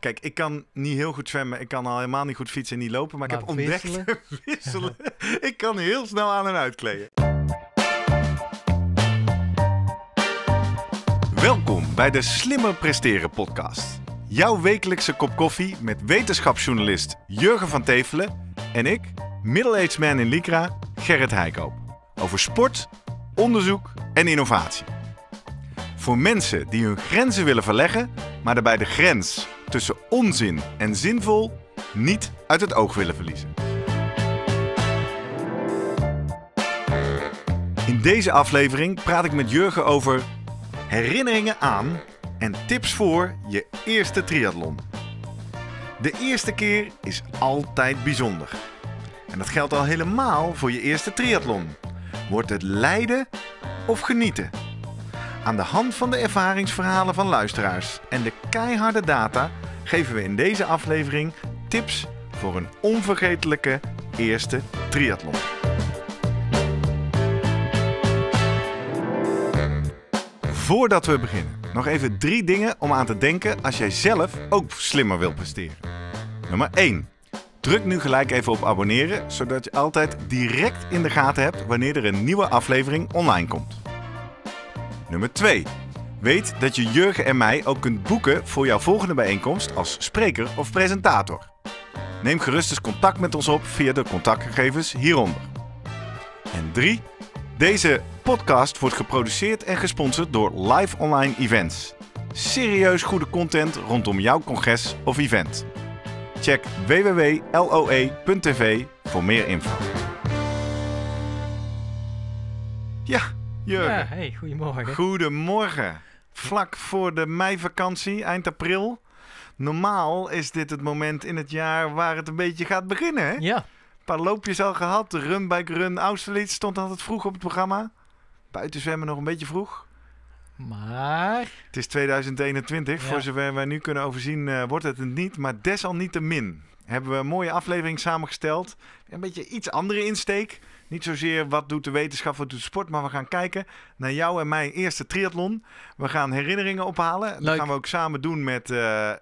Kijk, ik kan niet heel goed zwemmen. Ik kan al helemaal niet goed fietsen en niet lopen. Maar ik heb ontdekt wisselen. Ik kan heel snel aan en uitkleden. Welkom bij de Slimmer Presteren Podcast. Jouw wekelijkse kop koffie met wetenschapsjournalist Jurgen van Teeffelen. En ik, middle-aged man in Lycra, Gerrit Heijkoop. Over sport, onderzoek en innovatie. Voor mensen die hun grenzen willen verleggen, maar daarbij de grens tussen onzin en zinvol niet uit het oog willen verliezen. In deze aflevering praat ik met Jurgen over herinneringen aan en tips voor je eerste triathlon. De eerste keer is altijd bijzonder. En dat geldt al helemaal voor je eerste triathlon. Wordt het lijden of genieten? Aan de hand van de ervaringsverhalen van luisteraars en de keiharde data geven we in deze aflevering tips voor een onvergetelijke eerste triathlon. Voordat we beginnen, nog even 3 dingen om aan te denken als jij zelf ook slimmer wil presteren. Nummer 1. Druk nu gelijk even op abonneren, zodat je altijd direct in de gaten hebt wanneer er een nieuwe aflevering online komt. Nummer 2. Weet dat je Jurgen en mij ook kunt boeken voor jouw volgende bijeenkomst als spreker of presentator. Neem gerust eens contact met ons op via de contactgegevens hieronder. En 3. Deze podcast wordt geproduceerd en gesponsord door Live Online Events. Serieus goede content rondom jouw congres of event. Check www.loe.tv voor meer info. Ja, Jurgen. Ja, hey, goedemorgen. Goedemorgen. Vlak voor de meivakantie, eind april. Normaal is dit het moment in het jaar waar het een beetje gaat beginnen, hè? Ja. Een paar loopjes al gehad. De run bij run Austerlitz stond altijd vroeg op het programma. Buiten zwemmen nog een beetje vroeg. Maar het is 2021, ja. Voor zover wij nu kunnen overzien wordt het niet. Maar desalniettemin hebben we een mooie aflevering samengesteld. Een beetje iets andere insteek. Niet zozeer wat doet de wetenschap, wat doet de sport. Maar we gaan kijken naar jou en mijn eerste triathlon. We gaan herinneringen ophalen. Leuk. Dat gaan we ook samen doen met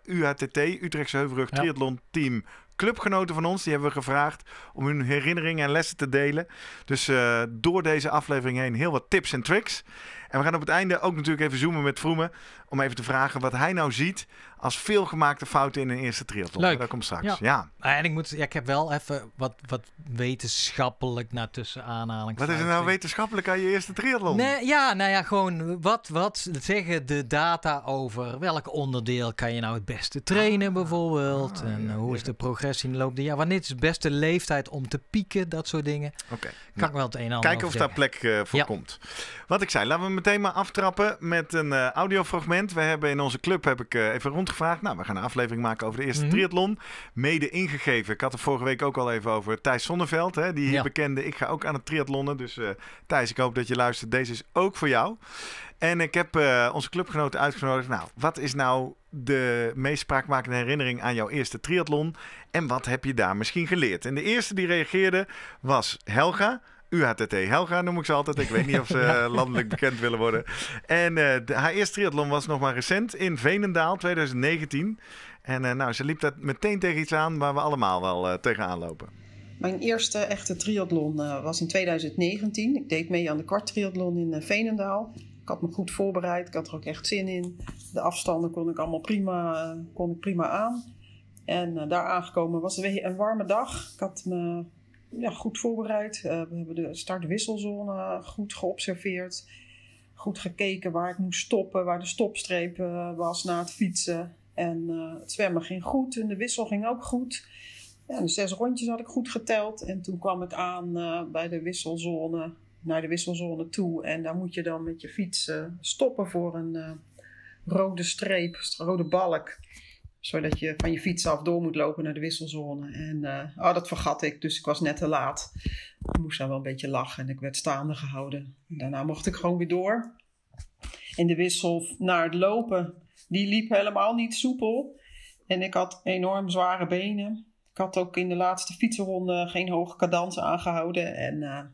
UHTT, Utrechtse Heuvelrug Triathlon Team. Clubgenoten van ons, die hebben we gevraagd om hun herinneringen en lessen te delen. Dus door deze aflevering heen heel wat tips en tricks. En we gaan op het einde ook natuurlijk even zoomen met Vroemen. Om even te vragen wat hij nou ziet als veelgemaakte fouten in een eerste triathlon. Leuk. Dat komt straks. Ja. En ik heb wel even wat wetenschappelijk naar tussen aanhaling. Wat is er nou wetenschappelijk aan je eerste triathlon? Nee, ja, nou ja, gewoon wat zeggen de data over welk onderdeel kan je nou het beste trainen bijvoorbeeld. Hoe is de progressie in de loop der jaren? Wanneer is de beste leeftijd om te pieken? Dat soort dingen. Oké. Kan ik wel het een en ander kijken of daar plek voor komt. Wat ik zei, laten we meteen maar aftrappen met een audiofragment. We hebben in onze club, heb ik even rondgevraagd. Nou, we gaan een aflevering maken over de eerste triathlon. Mede ingegeven. Ik had er vorige week ook al even over Thijs Zonneveld. Hè, die hier bekende. Ik ga ook aan het triathlonnen. Dus Thijs, ik hoop dat je luistert. Deze is ook voor jou. En ik heb onze clubgenoten uitgenodigd. Nou, wat is nou de meest spraakmakende herinnering aan jouw eerste triathlon? En wat heb je daar misschien geleerd? En de eerste die reageerde was Helga. UHTT Helga noem ik ze altijd. Ik weet niet of ze landelijk bekend willen worden. En haar eerste triathlon was nog maar recent in Veenendaal 2019. En nou, ze liep dat meteen tegen iets aan waar we allemaal wel tegenaan lopen. Mijn eerste echte triathlon was in 2019. Ik deed mee aan de kwarttriathlon in Veenendaal. Ik had me goed voorbereid. Ik had er ook echt zin in. De afstanden kon ik allemaal prima aan. En daar aangekomen was een warme dag. Ik had me goed voorbereid. We hebben de startwisselzone goed geobserveerd. Goed gekeken waar ik moest stoppen, waar de stopstreep was na het fietsen. En het zwemmen ging goed en de wissel ging ook goed. Ja, de 6 rondjes had ik goed geteld. En toen kwam ik aan bij de wisselzone, naar de wisselzone toe. En daar moet je dan met je fiets stoppen voor een rode streep, rode balk. Zodat je van je fiets af door moet lopen naar de wisselzone. En dat vergat ik, dus ik was net te laat. Ik moest daar wel een beetje lachen en ik werd staande gehouden. Daarna mocht ik gewoon weer door. En de wissel naar het lopen, die liep helemaal niet soepel. En ik had enorm zware benen. Ik had ook in de laatste fietsenronde geen hoge cadans aangehouden. En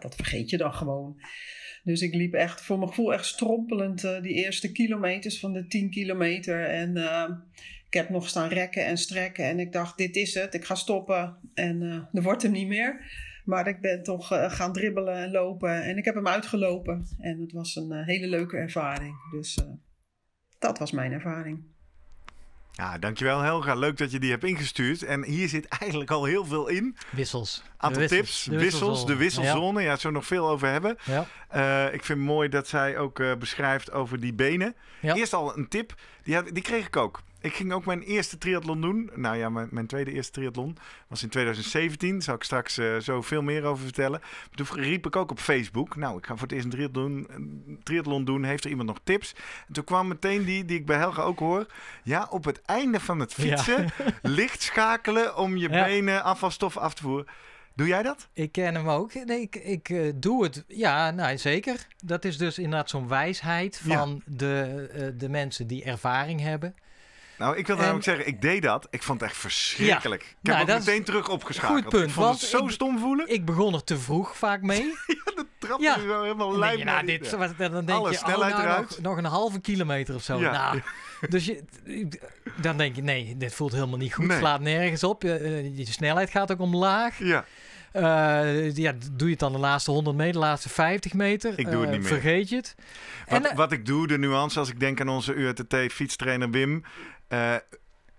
dat vergeet je dan gewoon. Dus ik liep echt voor mijn gevoel echt strompelend die eerste kilometers van de 10 kilometer. En Ik heb nog staan rekken en strekken en ik dacht, dit is het. Ik ga stoppen en er wordt hem niet meer. Maar ik ben toch gaan dribbelen en lopen en ik heb hem uitgelopen. En het was een hele leuke ervaring. Dus dat was mijn ervaring. Ja, dankjewel Helga. Leuk dat je die hebt ingestuurd. En hier zit eigenlijk al heel veel in. Wissels. Aantal tips. Wissels. De wisselzone. Ja, het zou nog veel over hebben. Ja. Ik vind het mooi dat zij ook beschrijft over die benen. Ja. Eerst al een tip. Die kreeg ik ook. Ik ging ook mijn eerste triathlon doen. Nou ja, mijn tweede eerste triathlon was in 2017. Daar zal ik straks zo veel meer over vertellen. Toen riep ik ook op Facebook. Nou, ik ga voor het eerst een triathlon doen. Heeft er iemand nog tips? En toen kwam meteen die ik bij Helga ook hoor. Ja, op het einde van het fietsen. Ja. Licht schakelen om je benen afvalstof af te voeren. Doe jij dat? Ik ken hem ook. Nee, ik doe het. Ja, nou zeker. Dat is dus inderdaad zo'n wijsheid van de mensen die ervaring hebben. Nou, ik wil namelijk zeggen, ik deed dat. Ik vond het echt verschrikkelijk. Ja, ik heb het meteen terug opgeschakeld. Goed punt, ik vond het zo stom voelen. Ik begon er te vroeg vaak mee. Ja, dat trapte zo helemaal lijm. Nou, dan denk je, snelheid eruit. Nog een halve kilometer of zo. Ja. Nou, dus dan denk je, nee, dit voelt helemaal niet goed. Nee. Slaat nergens op. Je snelheid gaat ook omlaag. Ja. Doe je het dan de laatste 100 meter, de laatste 50 meter? Ik doe het niet meer. Vergeet je het. Wat ik doe, de nuance, als ik denk aan onze UHTT-fietstrainer Wim...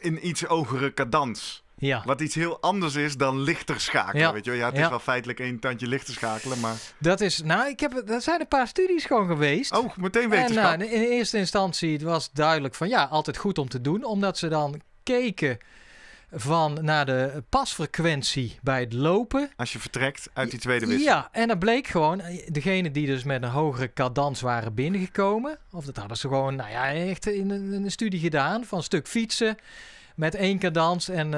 in iets hogere cadans. Ja. Wat iets heel anders is dan lichter schakelen. Ja. Weet je? Ja, het is wel feitelijk één tandje lichter schakelen. Maar... Er zijn een paar studies gewoon geweest. Oh, meteen wetenschap. En, in eerste instantie het was duidelijk van ja, altijd goed om te doen. Omdat ze dan keken... naar de pasfrequentie bij het lopen. Als je vertrekt uit die tweede wissel. Ja, en dat bleek gewoon... Degenen die dus met een hogere cadans waren binnengekomen... Of dat hadden ze gewoon echt in een studie gedaan... van een stuk fietsen met één cadans en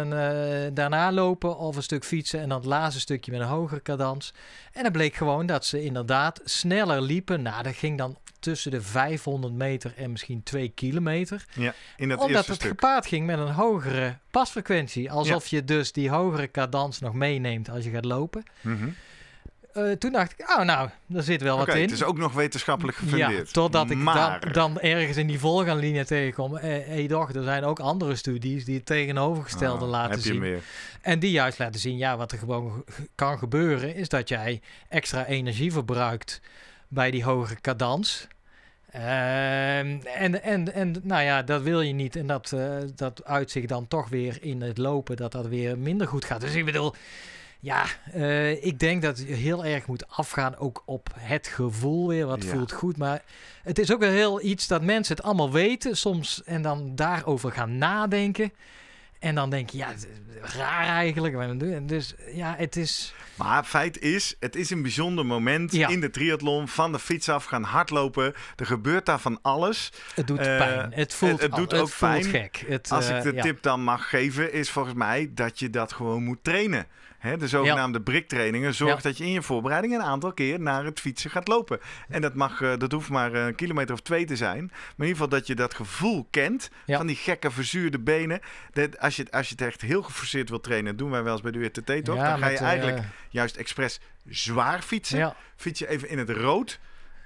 daarna lopen... of een stuk fietsen en dan het laatste stukje met een hogere cadans. En dat bleek gewoon dat ze inderdaad sneller liepen. Nou, dat ging dan... tussen de 500 meter en misschien 2 kilometer. Ja, in dat omdat het gepaard ging met een hogere pasfrequentie. Alsof je dus die hogere cadans nog meeneemt als je gaat lopen. Mm-hmm. Toen dacht ik, daar zit wel wat in. Het is ook nog wetenschappelijk gefundeerd. Ja, totdat ik dan ergens in die volgaanlinie tegenkom. Er zijn ook andere studies die het tegenovergestelde laten zien. Meer. En die juist laten zien, wat er gewoon kan gebeuren... is dat jij extra energie verbruikt... bij die hogere cadans. Dat wil je niet. En dat uitzicht dan toch weer in het lopen... dat weer minder goed gaat. Dus ik bedoel... ik denk dat je heel erg moet afgaan... ook op het gevoel weer. Wat voelt goed. Maar het is ook wel heel iets dat mensen het allemaal weten... soms en dan daarover gaan nadenken... En dan denk je, raar eigenlijk. Dus het is... Maar feit is, het is een bijzonder moment in de triathlon. Van de fiets af gaan hardlopen. Er gebeurt daar van alles. Het doet pijn. Het voelt ook gek. Als ik de tip dan mag geven, is volgens mij dat je dat gewoon moet trainen. Hè, de zogenaamde briktrainingen. Zorg dat je in je voorbereiding een aantal keer naar het fietsen gaat lopen. En dat hoeft maar een kilometer of 2 te zijn. Maar in ieder geval dat je dat gevoel kent. Van die gekke verzuurde benen. Als je het echt heel geforceerd wil trainen, doen wij wel eens bij de UHTT toch? Dan ga je eigenlijk juist expres zwaar fietsen. Ja. Fiets je even in het rood.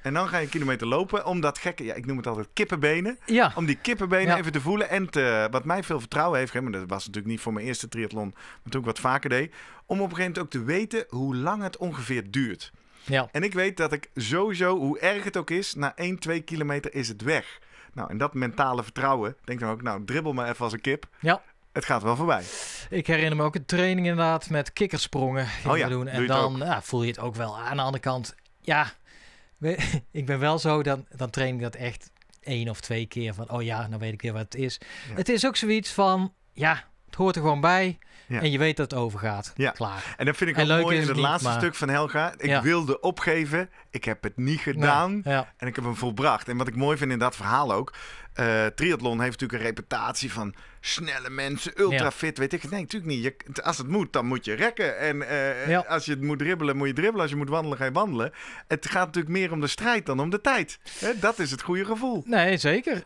En dan ga je een kilometer lopen om dat gekke... ik noem het altijd kippenbenen. Ja. Om die kippenbenen even te voelen. En wat mij veel vertrouwen heeft... maar dat was natuurlijk niet voor mijn eerste triathlon... maar toen ik wat vaker deed... om op een gegeven moment ook te weten hoe lang het ongeveer duurt. Ja. En ik weet dat ik sowieso, hoe erg het ook is... na 1-2 kilometer is het weg. Nou, en dat mentale vertrouwen... denk dan ook, dribbel maar even als een kip... Ja. Het gaat wel voorbij. Ik herinner me ook een training inderdaad met kikkersprongen doen. En dan voel je het ook wel. Aan de andere kant, ik ben wel zo, dan train ik dat echt 1 of 2 keer. Van, nou weet ik weer wat het is. Ja. Het is ook zoiets van, het hoort er gewoon bij. Ja. En je weet dat het overgaat. Ja. Klaar. En dat vind ik ook mooi in het laatste stuk van Helga. Ik wilde opgeven. Ik heb het niet gedaan. Ja. En ik heb hem volbracht. En wat ik mooi vind in dat verhaal ook. Triathlon heeft natuurlijk een reputatie van snelle mensen, ultrafit, weet ik. Nee, natuurlijk niet. Als het moet, dan moet je rekken. En als je het moet dribbelen, moet je dribbelen. Als je moet wandelen, ga je wandelen. Het gaat natuurlijk meer om de strijd dan om de tijd. Dat is het goede gevoel. Nee, zeker.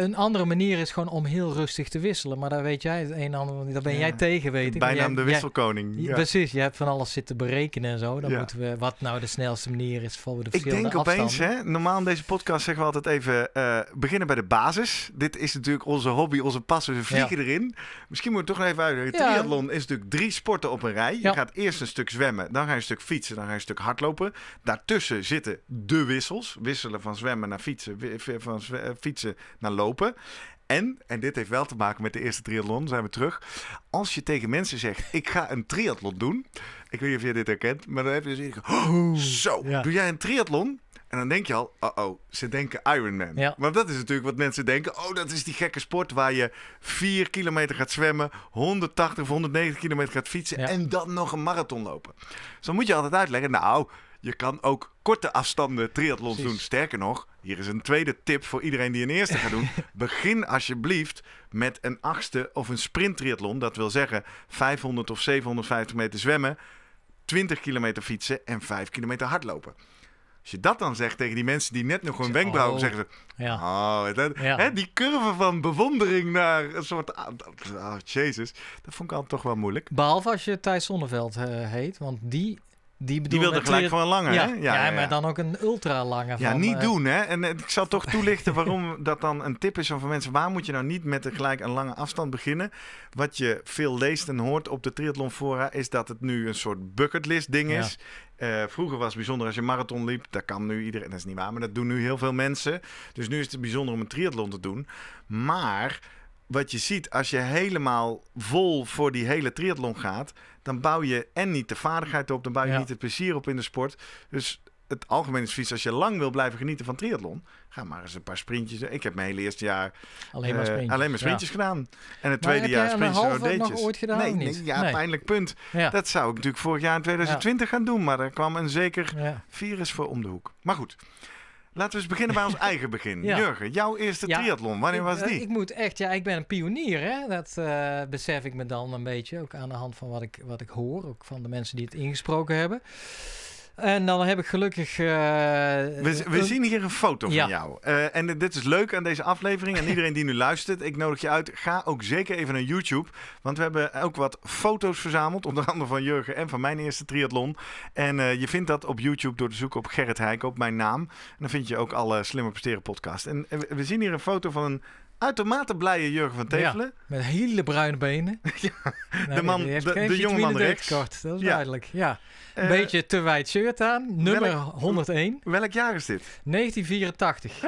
Een andere manier is gewoon om heel rustig te wisselen. Maar daar weet jij het een en ander. Daar ben jij tegen, weet ik. Bijnaam de wisselkoning. Ja. Precies, je hebt van alles zitten berekenen en zo. Dan moeten we wat de snelste manier is voor de verschillende afstanden. Ik denk opeens, normaal in deze podcast zeggen we altijd even beginnen bij de basis. basis. Dit is natuurlijk onze hobby, onze passie. We vliegen erin. Misschien moet ik toch nog even uitleggen. Triathlon is natuurlijk 3 sporten op een rij. Je gaat eerst een stuk zwemmen, dan ga je een stuk fietsen, dan ga je een stuk hardlopen. Daartussen zitten de wissels. Wisselen van zwemmen naar fietsen, van fietsen naar lopen. En dit heeft wel te maken met de eerste triathlon, zijn we terug. Als je tegen mensen zegt, ik ga een triathlon doen. Ik weet niet of je dit herkent, maar dan heb je dus iedereen doe jij een triathlon? En dan denk je al, oh, ze denken Ironman. Ja. Want dat is natuurlijk wat mensen denken. Oh, dat is die gekke sport waar je 4 kilometer gaat zwemmen, 180 of 190 kilometer gaat fietsen en dan nog een marathon lopen. Dus dan moet je altijd uitleggen, nou, je kan ook korte afstanden triathlons doen. Sterker nog, hier is een tweede tip voor iedereen die een eerste gaat doen. Begin alsjeblieft met een 8e of een sprint triathlon. Dat wil zeggen 500 of 750 meter zwemmen, 20 kilometer fietsen en 5 kilometer hardlopen. Als je dat dan zegt tegen die mensen die net nog hun wenkbrauw zeggen ze... Ja. Oh, hè, die curve van bewondering naar een soort... Oh, jezus. Dat vond ik altijd toch wel moeilijk. Behalve als je Thijs Zonneveld heet, want die wilde gelijk gewoon langer, hè? Ja, maar dan ook een ultra lange. Ja, niet doen, hè? En ik zal toch toelichten waarom dat dan een tip is van mensen. Waar moet je nou niet met gelijk een lange afstand beginnen? Wat je veel leest en hoort op de triathlonfora is dat het nu een soort bucketlist ding is. Vroeger was het bijzonder als je marathon liep. Dat kan nu iedereen, dat is niet waar, maar dat doen nu heel veel mensen. Dus nu is het bijzonder om een triathlon te doen. Maar wat je ziet, als je helemaal vol voor die hele triathlon gaat, dan bouw je niet de vaardigheid op, dan bouw je niet het plezier op in de sport. Dus het algemene advies, als je lang wil blijven genieten van triathlon, ga maar eens een paar sprintjes. Ik heb mijn hele eerste jaar alleen maar sprintjes gedaan. En het tweede jaar sprintjes en OD'tjes. Nog ooit gedaan? Nee. Pijnlijk punt. Ja. Dat zou ik natuurlijk vorig jaar in 2020 gaan doen, maar er kwam een zeker virus voor om de hoek. Maar goed. Laten we eens beginnen bij ons eigen begin. Ja. Jurgen, jouw eerste triathlon, wanneer was die? Ik moet echt, ik ben een pionier, hè? Dat besef ik me dan een beetje, ook aan de hand van wat ik hoor, ook van de mensen die het ingesproken hebben. En dan heb ik gelukkig... We zien hier een foto van jou. En dit is leuk aan deze aflevering. En iedereen die nu luistert, ik nodig je uit. Ga ook zeker even naar YouTube. Want we hebben ook wat foto's verzameld. Onder andere van Jurgen en van mijn eerste triathlon. En je vindt dat op YouTube door te zoeken op Gerrit Heijkoop, mijn naam. En dan vind je ook alle Slimmer Presteren Podcast. En we zien hier een foto van een uitermate blije Jurgen van Teeffelen. Ja, met hele bruine benen. De jongeman rechts. Dat is duidelijk, beetje te wijd shirt aan. Nummer 101. Welk jaar is dit? 1984.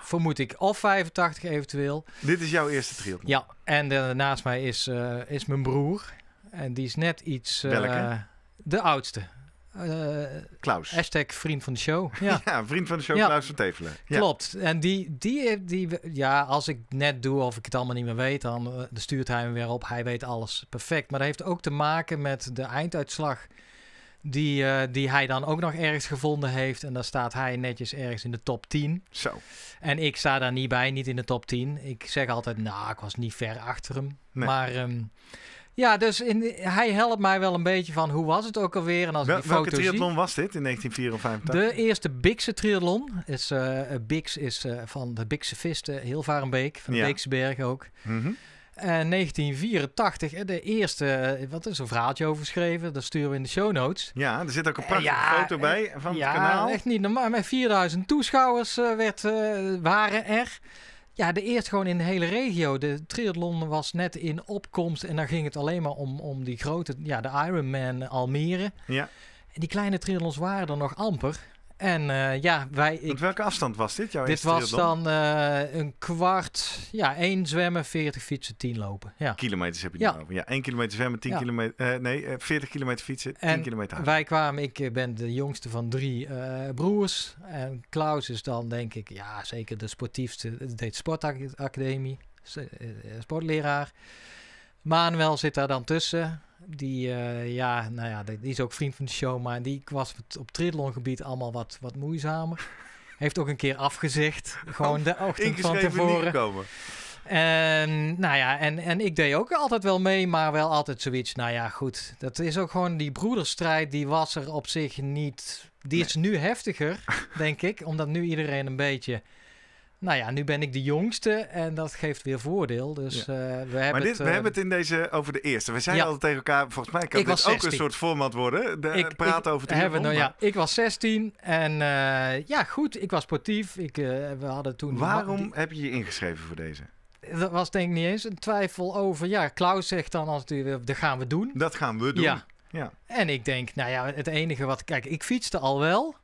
Vermoed ik. Of 85 eventueel. Dit is jouw eerste triathlon. Ja, en naast mij is mijn broer. En die is net iets... Welke? De oudste. Klaus. Hashtag vriend van de show. Ja, vriend van de show, Klaus van Teeffelen. Ja. Klopt. En die, als ik net doe of ik het allemaal niet meer weet, dan stuurt hij me weer op. Hij weet alles perfect. Maar dat heeft ook te maken met de einduitslag die hij dan ook nog ergens gevonden heeft. En daar staat hij netjes ergens in de top 10. Zo. En ik sta daar niet bij, niet in de top 10. Ik zeg altijd, ik was niet ver achter hem. Nee. Maar... hij helpt mij wel een beetje van hoe was het ook alweer. En als welke triathlon was dit in 1954? De eerste Biksen triathlon. Bix is van de Biksevisten, Hilvarenbeek, van Biksebergen ook. Mm-hmm. 1984, de eerste, wat is een verhaaltje over geschreven, dat sturen we in de show notes. Ja, er zit ook een prachtige foto bij van het kanaal. Ja, echt niet normaal. Met 4000 toeschouwers waren er. Ja, de eerste gewoon in de hele regio. De triathlon was net in opkomst. En dan ging het alleen maar om die grote... de Ironman Almere. Ja. En die kleine triathlons waren er nog amper. En Met welke afstand was dit, jouw eerste triathlon? Dit was dan een kwart... 1 zwemmen, 40 fietsen, 10 lopen. Ja. Kilometers heb je niet over. Ja, 1 kilometer zwemmen, 10 kilometer... 40 kilometer fietsen, 10 kilometer hard. Ik ben de jongste van 3 broers. En Klaus is dan, denk ik, zeker de sportiefste. Deed sportacademie, sportleraar. Manuel zit daar dan tussen... Die is ook vriend van de show, maar die was op triathlongebied allemaal wat moeizamer. Heeft ook een keer afgezegd, gewoon de ochtend van tevoren. En, en ik deed ook altijd wel mee, maar wel altijd zoiets. Goed, dat is ook gewoon die broederstrijd, die was er op zich niet... Die is nu heftiger, denk ik, omdat nu iedereen een beetje... Nou ja, nu ben ik de jongste en dat geeft weer voordeel. Dus, ja. We hebben het in deze over de eerste. We zeiden al tegen elkaar, volgens mij kan ik dit ook 16. Een soort format worden. Praten over de hebben, nou, ja. Ik was 16 en goed, ik was sportief. We hadden toen heb je je ingeschreven voor deze? Dat was denk ik niet eens een twijfel over. Ja, Klaus zegt dan als dat gaan we doen. Dat gaan we doen. Ja. Ja. En ik denk, nou ja, het enige wat... Kijk, ik fietste al wel.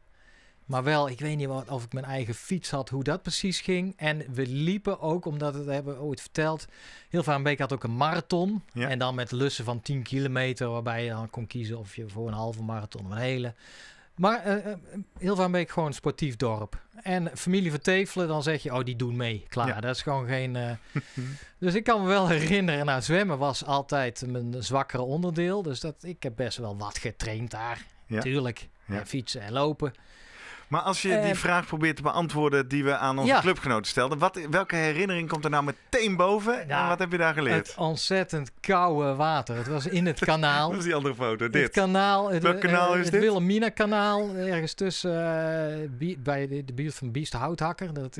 Maar wel, ik weet niet of ik mijn eigen fiets had, hoe dat precies ging. En we liepen ook, omdat we hebben ooit verteld... Hilvarenbeek had ook een marathon. Ja. En dan met lussen van 10 kilometer... waarbij je dan kon kiezen of je voor een halve marathon of een hele... Maar Hilvarenbeek gewoon een sportief dorp. En familie van Teeffelen, dan zeg je... oh, die doen mee, klaar. Ja. Dat is gewoon geen... Dus ik kan me wel herinneren... nou, zwemmen was altijd mijn zwakkere onderdeel. Dus ik heb best wel wat getraind daar. Ja. Tuurlijk. Ja. En fietsen en lopen. Maar als je die vraag probeert te beantwoorden... die we aan onze clubgenoten stelden... welke herinnering komt er nou meteen boven? Ja, en wat heb je daar geleerd? Het ontzettend koude water. Het was in het kanaal. Dat was die andere foto. Welk kanaal is dit? Het Wilhelmina-kanaal. Ergens tussen... bij de buurt van Biest Houthakker. Dat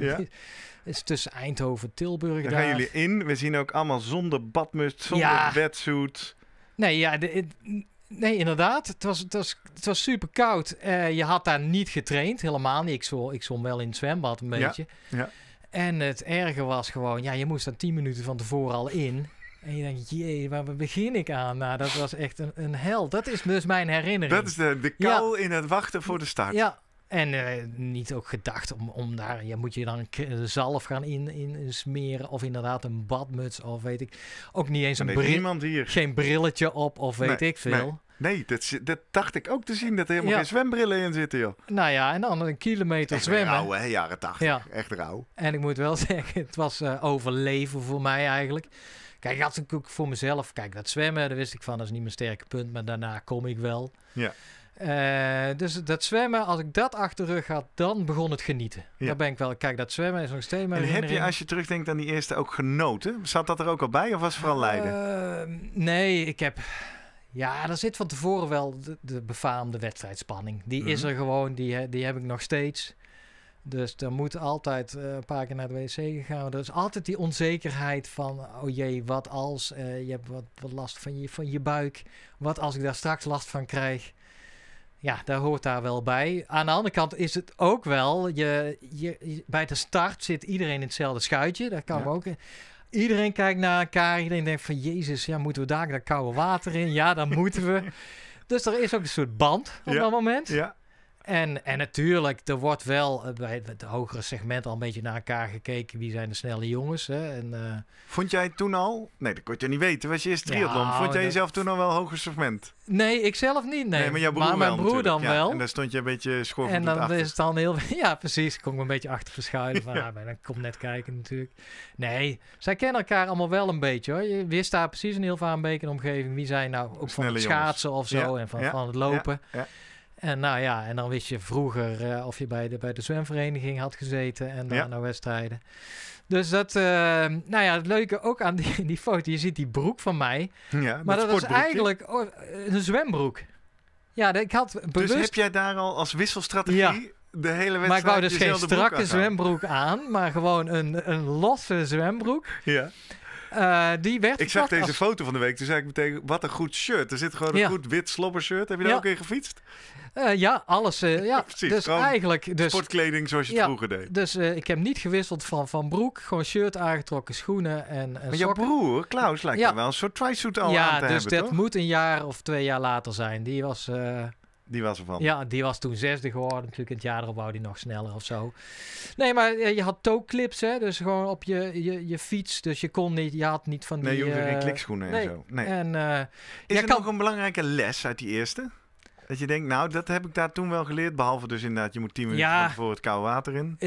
is tussen Eindhoven, Tilburg. Daar gaan jullie in. We zien ook allemaal zonder badmuts, zonder wetsuit. Nee, ja... Nee, inderdaad. Het was super koud. Je had daar niet getraind. Helemaal niet. Ik zwom wel in het zwembad een beetje. Ja. En het erge was gewoon... Ja, je moest daar 10 minuten van tevoren al in. En je denkt... Jee, waar begin ik aan? Nou, dat was echt een hel. Dat is dus mijn herinnering. Dat is de kou in het wachten voor de start. Ja. En niet ook gedacht om daar... Ja, moet je dan zalf gaan in smeren... of inderdaad een badmuts of weet ik... Ook niet eens een bril. Geen brilletje op of weet ik veel. Nee, dat dacht ik ook te zien... dat er helemaal geen zwembrillen in zitten, joh. Nou ja, en dan een kilometer echt zwemmen. Rauw, hè? Jaren 80. Ja. Echt rauw. En ik moet wel zeggen... het was overleven voor mij eigenlijk... Kijk, ik had het ook voor mezelf. Kijk, dat zwemmen, daar wist ik van, dat is niet mijn sterke punt. Maar daarna kom ik wel. Ja. Dus dat zwemmen, als ik dat achter de rug had, dan begon het genieten. Ja. Daar ben ik wel. Kijk, dat zwemmen is nog steeds mijn herinnering. En heb je, als je terugdenkt aan die eerste, ook genoten? Zat dat er ook al bij of was het vooral lijden? Nee, ik heb... Ja, er zit van tevoren wel de befaamde wedstrijdspanning. Die is er gewoon, die heb ik nog steeds. Dus er moet altijd een paar keer naar de wc gaan. Er is altijd die onzekerheid van... oh jee, wat als? Je hebt wat last van je buik. Wat als ik daar straks last van krijg? Ja, daar hoort daar wel bij. Aan de andere kant is het ook wel... bij de start zit iedereen in hetzelfde schuitje. Daar kan we ook... Iedereen kijkt naar elkaar. Iedereen denkt van... Jezus, ja, moeten we daar dat koude water in? Ja, dan moeten we. Dus er is ook een soort band op dat moment. Ja. En natuurlijk, er wordt wel bij het hogere segment al een beetje naar elkaar gekeken. Wie zijn de snelle jongens? Hè? Vond jij toen al... Nee, dat kon je niet weten. Was je eerst triathlon. Vond jij jezelf toen al wel hoger segment? Nee, ik zelf niet. Nee, maar jouw broer, mijn broer dan wel. En daar stond je een beetje schorvelend achter. En dan is het dan heel... Ja, precies. Ik kon me een beetje achter verschuilen. Van, maar dan kom net kijken natuurlijk. Nee, zij kennen elkaar allemaal wel een beetje, hoor. Je wist daar precies in Hilvarenbeek een omgeving. Wie zijn nou ook van het schaatsen of zo. Ja. En van het lopen. Ja. En nou ja, en dan wist je vroeger of je bij de zwemvereniging had gezeten en dan naar wedstrijden. Dus dat, het leuke ook aan die foto, je ziet die broek van mij. Ja, maar dat is eigenlijk een zwembroek. Ja, ik had bewust... Dus heb jij daar al als wisselstrategie de hele wedstrijd... Maar ik wou dus geen strakke zwembroek aan, maar gewoon een losse zwembroek. Ja. Ik zag deze foto van de week. Toen zei ik meteen, wat een goed shirt. Er zit gewoon een goed wit slobbershirt. Heb je daar ook in gefietst? Alles. Precies, dus eigenlijk, sportkleding zoals je het vroeger deed. Dus ik heb niet gewisseld van broek. Gewoon shirt aangetrokken, schoenen en maar jouw broer, Klaus, lijkt er wel een soort trisuit al aan te hebben, toch? Ja, dus dat moet een jaar of 2 jaar later zijn. Die was... Die was ervan. Ja, die was toen 6e geworden. Natuurlijk, in het jaar erop wou die nog sneller of zo. Nee, maar je had toeclips, hè. Dus gewoon op je fiets. Dus je kon niet, je had niet van die... Nee, je hoefde geen klikschoenen en zo. Nee. En, is er nog een belangrijke les uit die eerste? Dat je denkt, nou, dat heb ik daar toen wel geleerd. Behalve dus inderdaad, je moet 10 minuten voor het koude water in.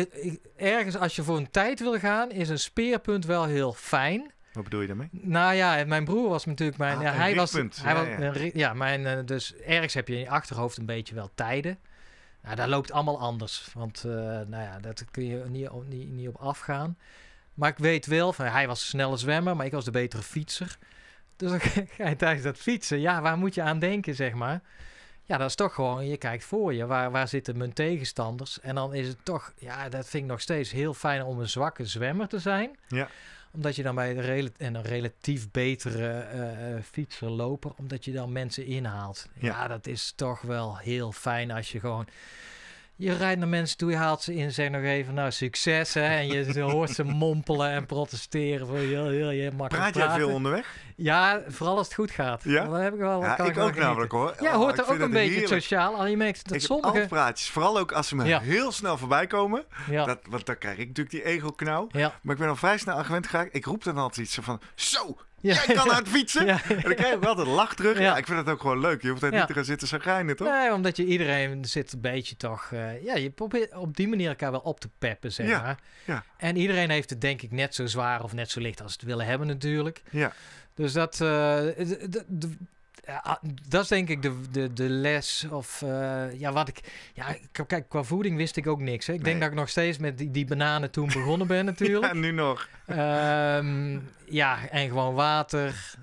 Ergens, als je voor een tijd wil gaan, is een speerpunt wel heel fijn. Wat bedoel je daarmee? Nou ja, mijn broer was natuurlijk mijn... Dus ergens heb je in je achterhoofd een beetje wel tijden. Nou, dat loopt allemaal anders. Want dat kun je niet op afgaan. Maar ik weet wel, hij was de snelle zwemmer, maar ik was de betere fietser. Dus dan ga je tijdens dat fietsen. Ja, waar moet je aan denken, zeg maar? Ja, dat is toch gewoon, je kijkt voor je, waar zitten mijn tegenstanders? En dan is het toch, ja, dat vind ik nog steeds heel fijn om een zwakke zwemmer te zijn. Ja. Omdat je dan bij een relatief betere fietser, loper, omdat je dan mensen inhaalt. Ja. Ja, dat is toch wel heel fijn als je gewoon... Je rijdt naar mensen toe, je haalt ze in, zeg nog even, nou, succes, hè. En je hoort ze mompelen en protesteren. Voor heel makkelijk praat jij veel onderweg? Ja, vooral als het goed gaat. Ja, dan heb ik wel, ja, ik wel ook namelijk, hoor. Ja, hoort er ook een beetje het sociaal aan. Je merkt dat sommige... Ik praatjes, vooral ook als ze me heel snel voorbij komen. Ja. Want dan krijg ik natuurlijk die ego-knauw. Ja. Maar ik ben al vrij snel aan gewend geraakt. Ik roep dan altijd iets van, zo... Ja. Jij kan hard fietsen. Ja. En dan krijg je wel een lach terug. Ja. Ja, ik vind het ook gewoon leuk. Je hoeft daar niet te gaan zitten chagrijnen, toch? Nee, omdat je iedereen zit een beetje toch... je probeert op die manier elkaar wel op te peppen, zeg maar. Ja. En iedereen heeft het denk ik net zo zwaar of net zo licht als ze het willen hebben natuurlijk. Ja. Dus dat... dat is denk ik de les of wat ik... Ja, kijk, qua voeding wist ik ook niks. Hè. Ik denk dat ik nog steeds met die bananen toen begonnen ben natuurlijk. Ja, nu nog. En gewoon water.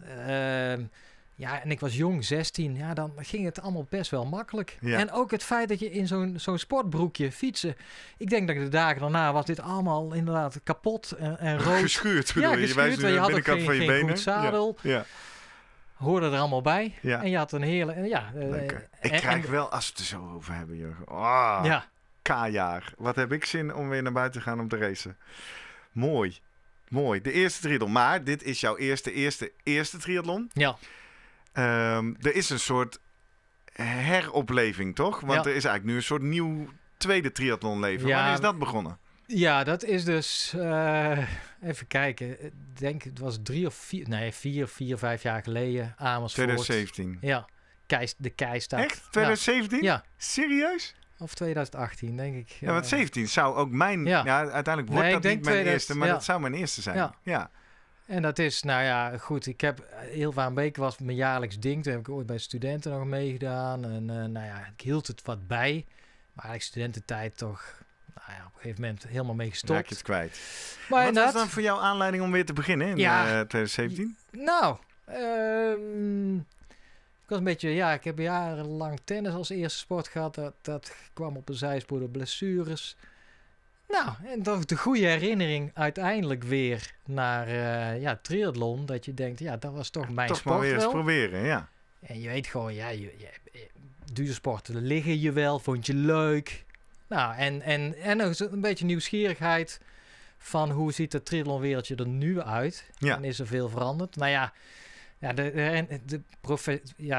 En ik was jong, 16. Ja, dan ging het allemaal best wel makkelijk. Ja. En ook het feit dat je in zo'n sportbroekje fietsen... Ik denk dat de dagen daarna was dit allemaal inderdaad kapot en rood. Geschuurd bedoel je? Ja, geschuurd. Je had ook geen goed zadel. Ja. Hoorde er allemaal bij. Ja. En je had een hele... Ja, ik krijg wel, als we het er zo over hebben, Jurgen. Oh, ja. K-jaar. Wat heb ik zin om weer naar buiten te gaan om te racen. Mooi. De eerste triathlon. Maar dit is jouw eerste triathlon. Ja. Er is een soort heropleving, toch? Want er is eigenlijk nu een soort nieuw tweede triathlonleven. Ja. Wanneer is dat begonnen? Ja, dat is dus... even kijken. Ik denk het was 4, 5 jaar geleden. Amersfoort. 2017. Ja. De Keistad. Echt? 2017? Ja. Serieus? Of 2018, denk ik. Ja, want 17 zou ook mijn... Ja. Ja, uiteindelijk wordt dat niet mijn eerste, maar dat zou mijn eerste zijn. Ja. En dat is, nou ja, goed. Ik heb... Hilvarenbeek was mijn jaarlijks ding. Toen heb ik ooit bij studenten nog meegedaan. En ik hield het wat bij. Maar eigenlijk studententijd toch... op een gegeven moment helemaal mee gestopt. Raak je het kwijt. Maar wat was dan voor jou aanleiding om weer te beginnen in 2017? Nou, ik was een beetje... Ja, ik heb jarenlang tennis als eerste sport gehad. Dat kwam op een zijspoor door blessures. Nou, en toch de goede herinnering uiteindelijk weer naar triathlon. Dat je denkt, dat was toch mijn sport. Toch maar weer eens proberen, ja. En je weet gewoon, duursporten liggen je wel, vond je leuk... Nou, en een beetje nieuwsgierigheid van hoe ziet het triathlonwereldje er nu uit? Ja. En is er veel veranderd? Nou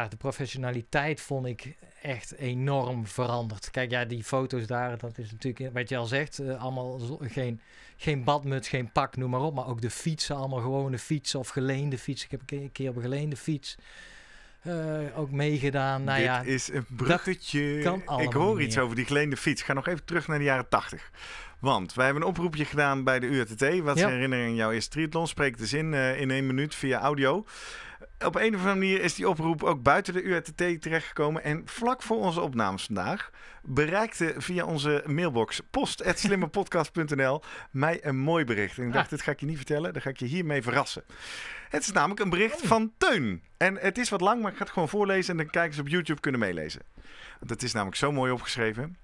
de professionaliteit vond ik echt enorm veranderd. Kijk, die foto's daar, dat is natuurlijk, wat je al zegt, allemaal geen badmuts, geen pak, noem maar op. Maar ook de fietsen, allemaal gewone fietsen of geleende fietsen. Ik heb een keer op een geleende fiets... ook meegedaan. Nou, dit is een bruggetje. Ik hoor iets over die geleende fiets. Ga nog even terug naar de jaren 80. Want wij hebben een oproepje gedaan bij de UHTT. Wat is herinnering jouw eerste triathlon? Spreek dus in 1 minuut via audio. Op een of andere manier is die oproep ook buiten de UHTT terechtgekomen. En vlak voor onze opnames vandaag bereikte via onze mailbox post@slimmerpodcast.nl mij een mooi bericht. En ik dacht, dit ga ik je niet vertellen. Dan ga ik je hiermee verrassen. Het is namelijk een bericht van Teun. En het is wat lang, maar ik ga het gewoon voorlezen. En de kijkers op YouTube kunnen meelezen. Dat is namelijk zo mooi opgeschreven.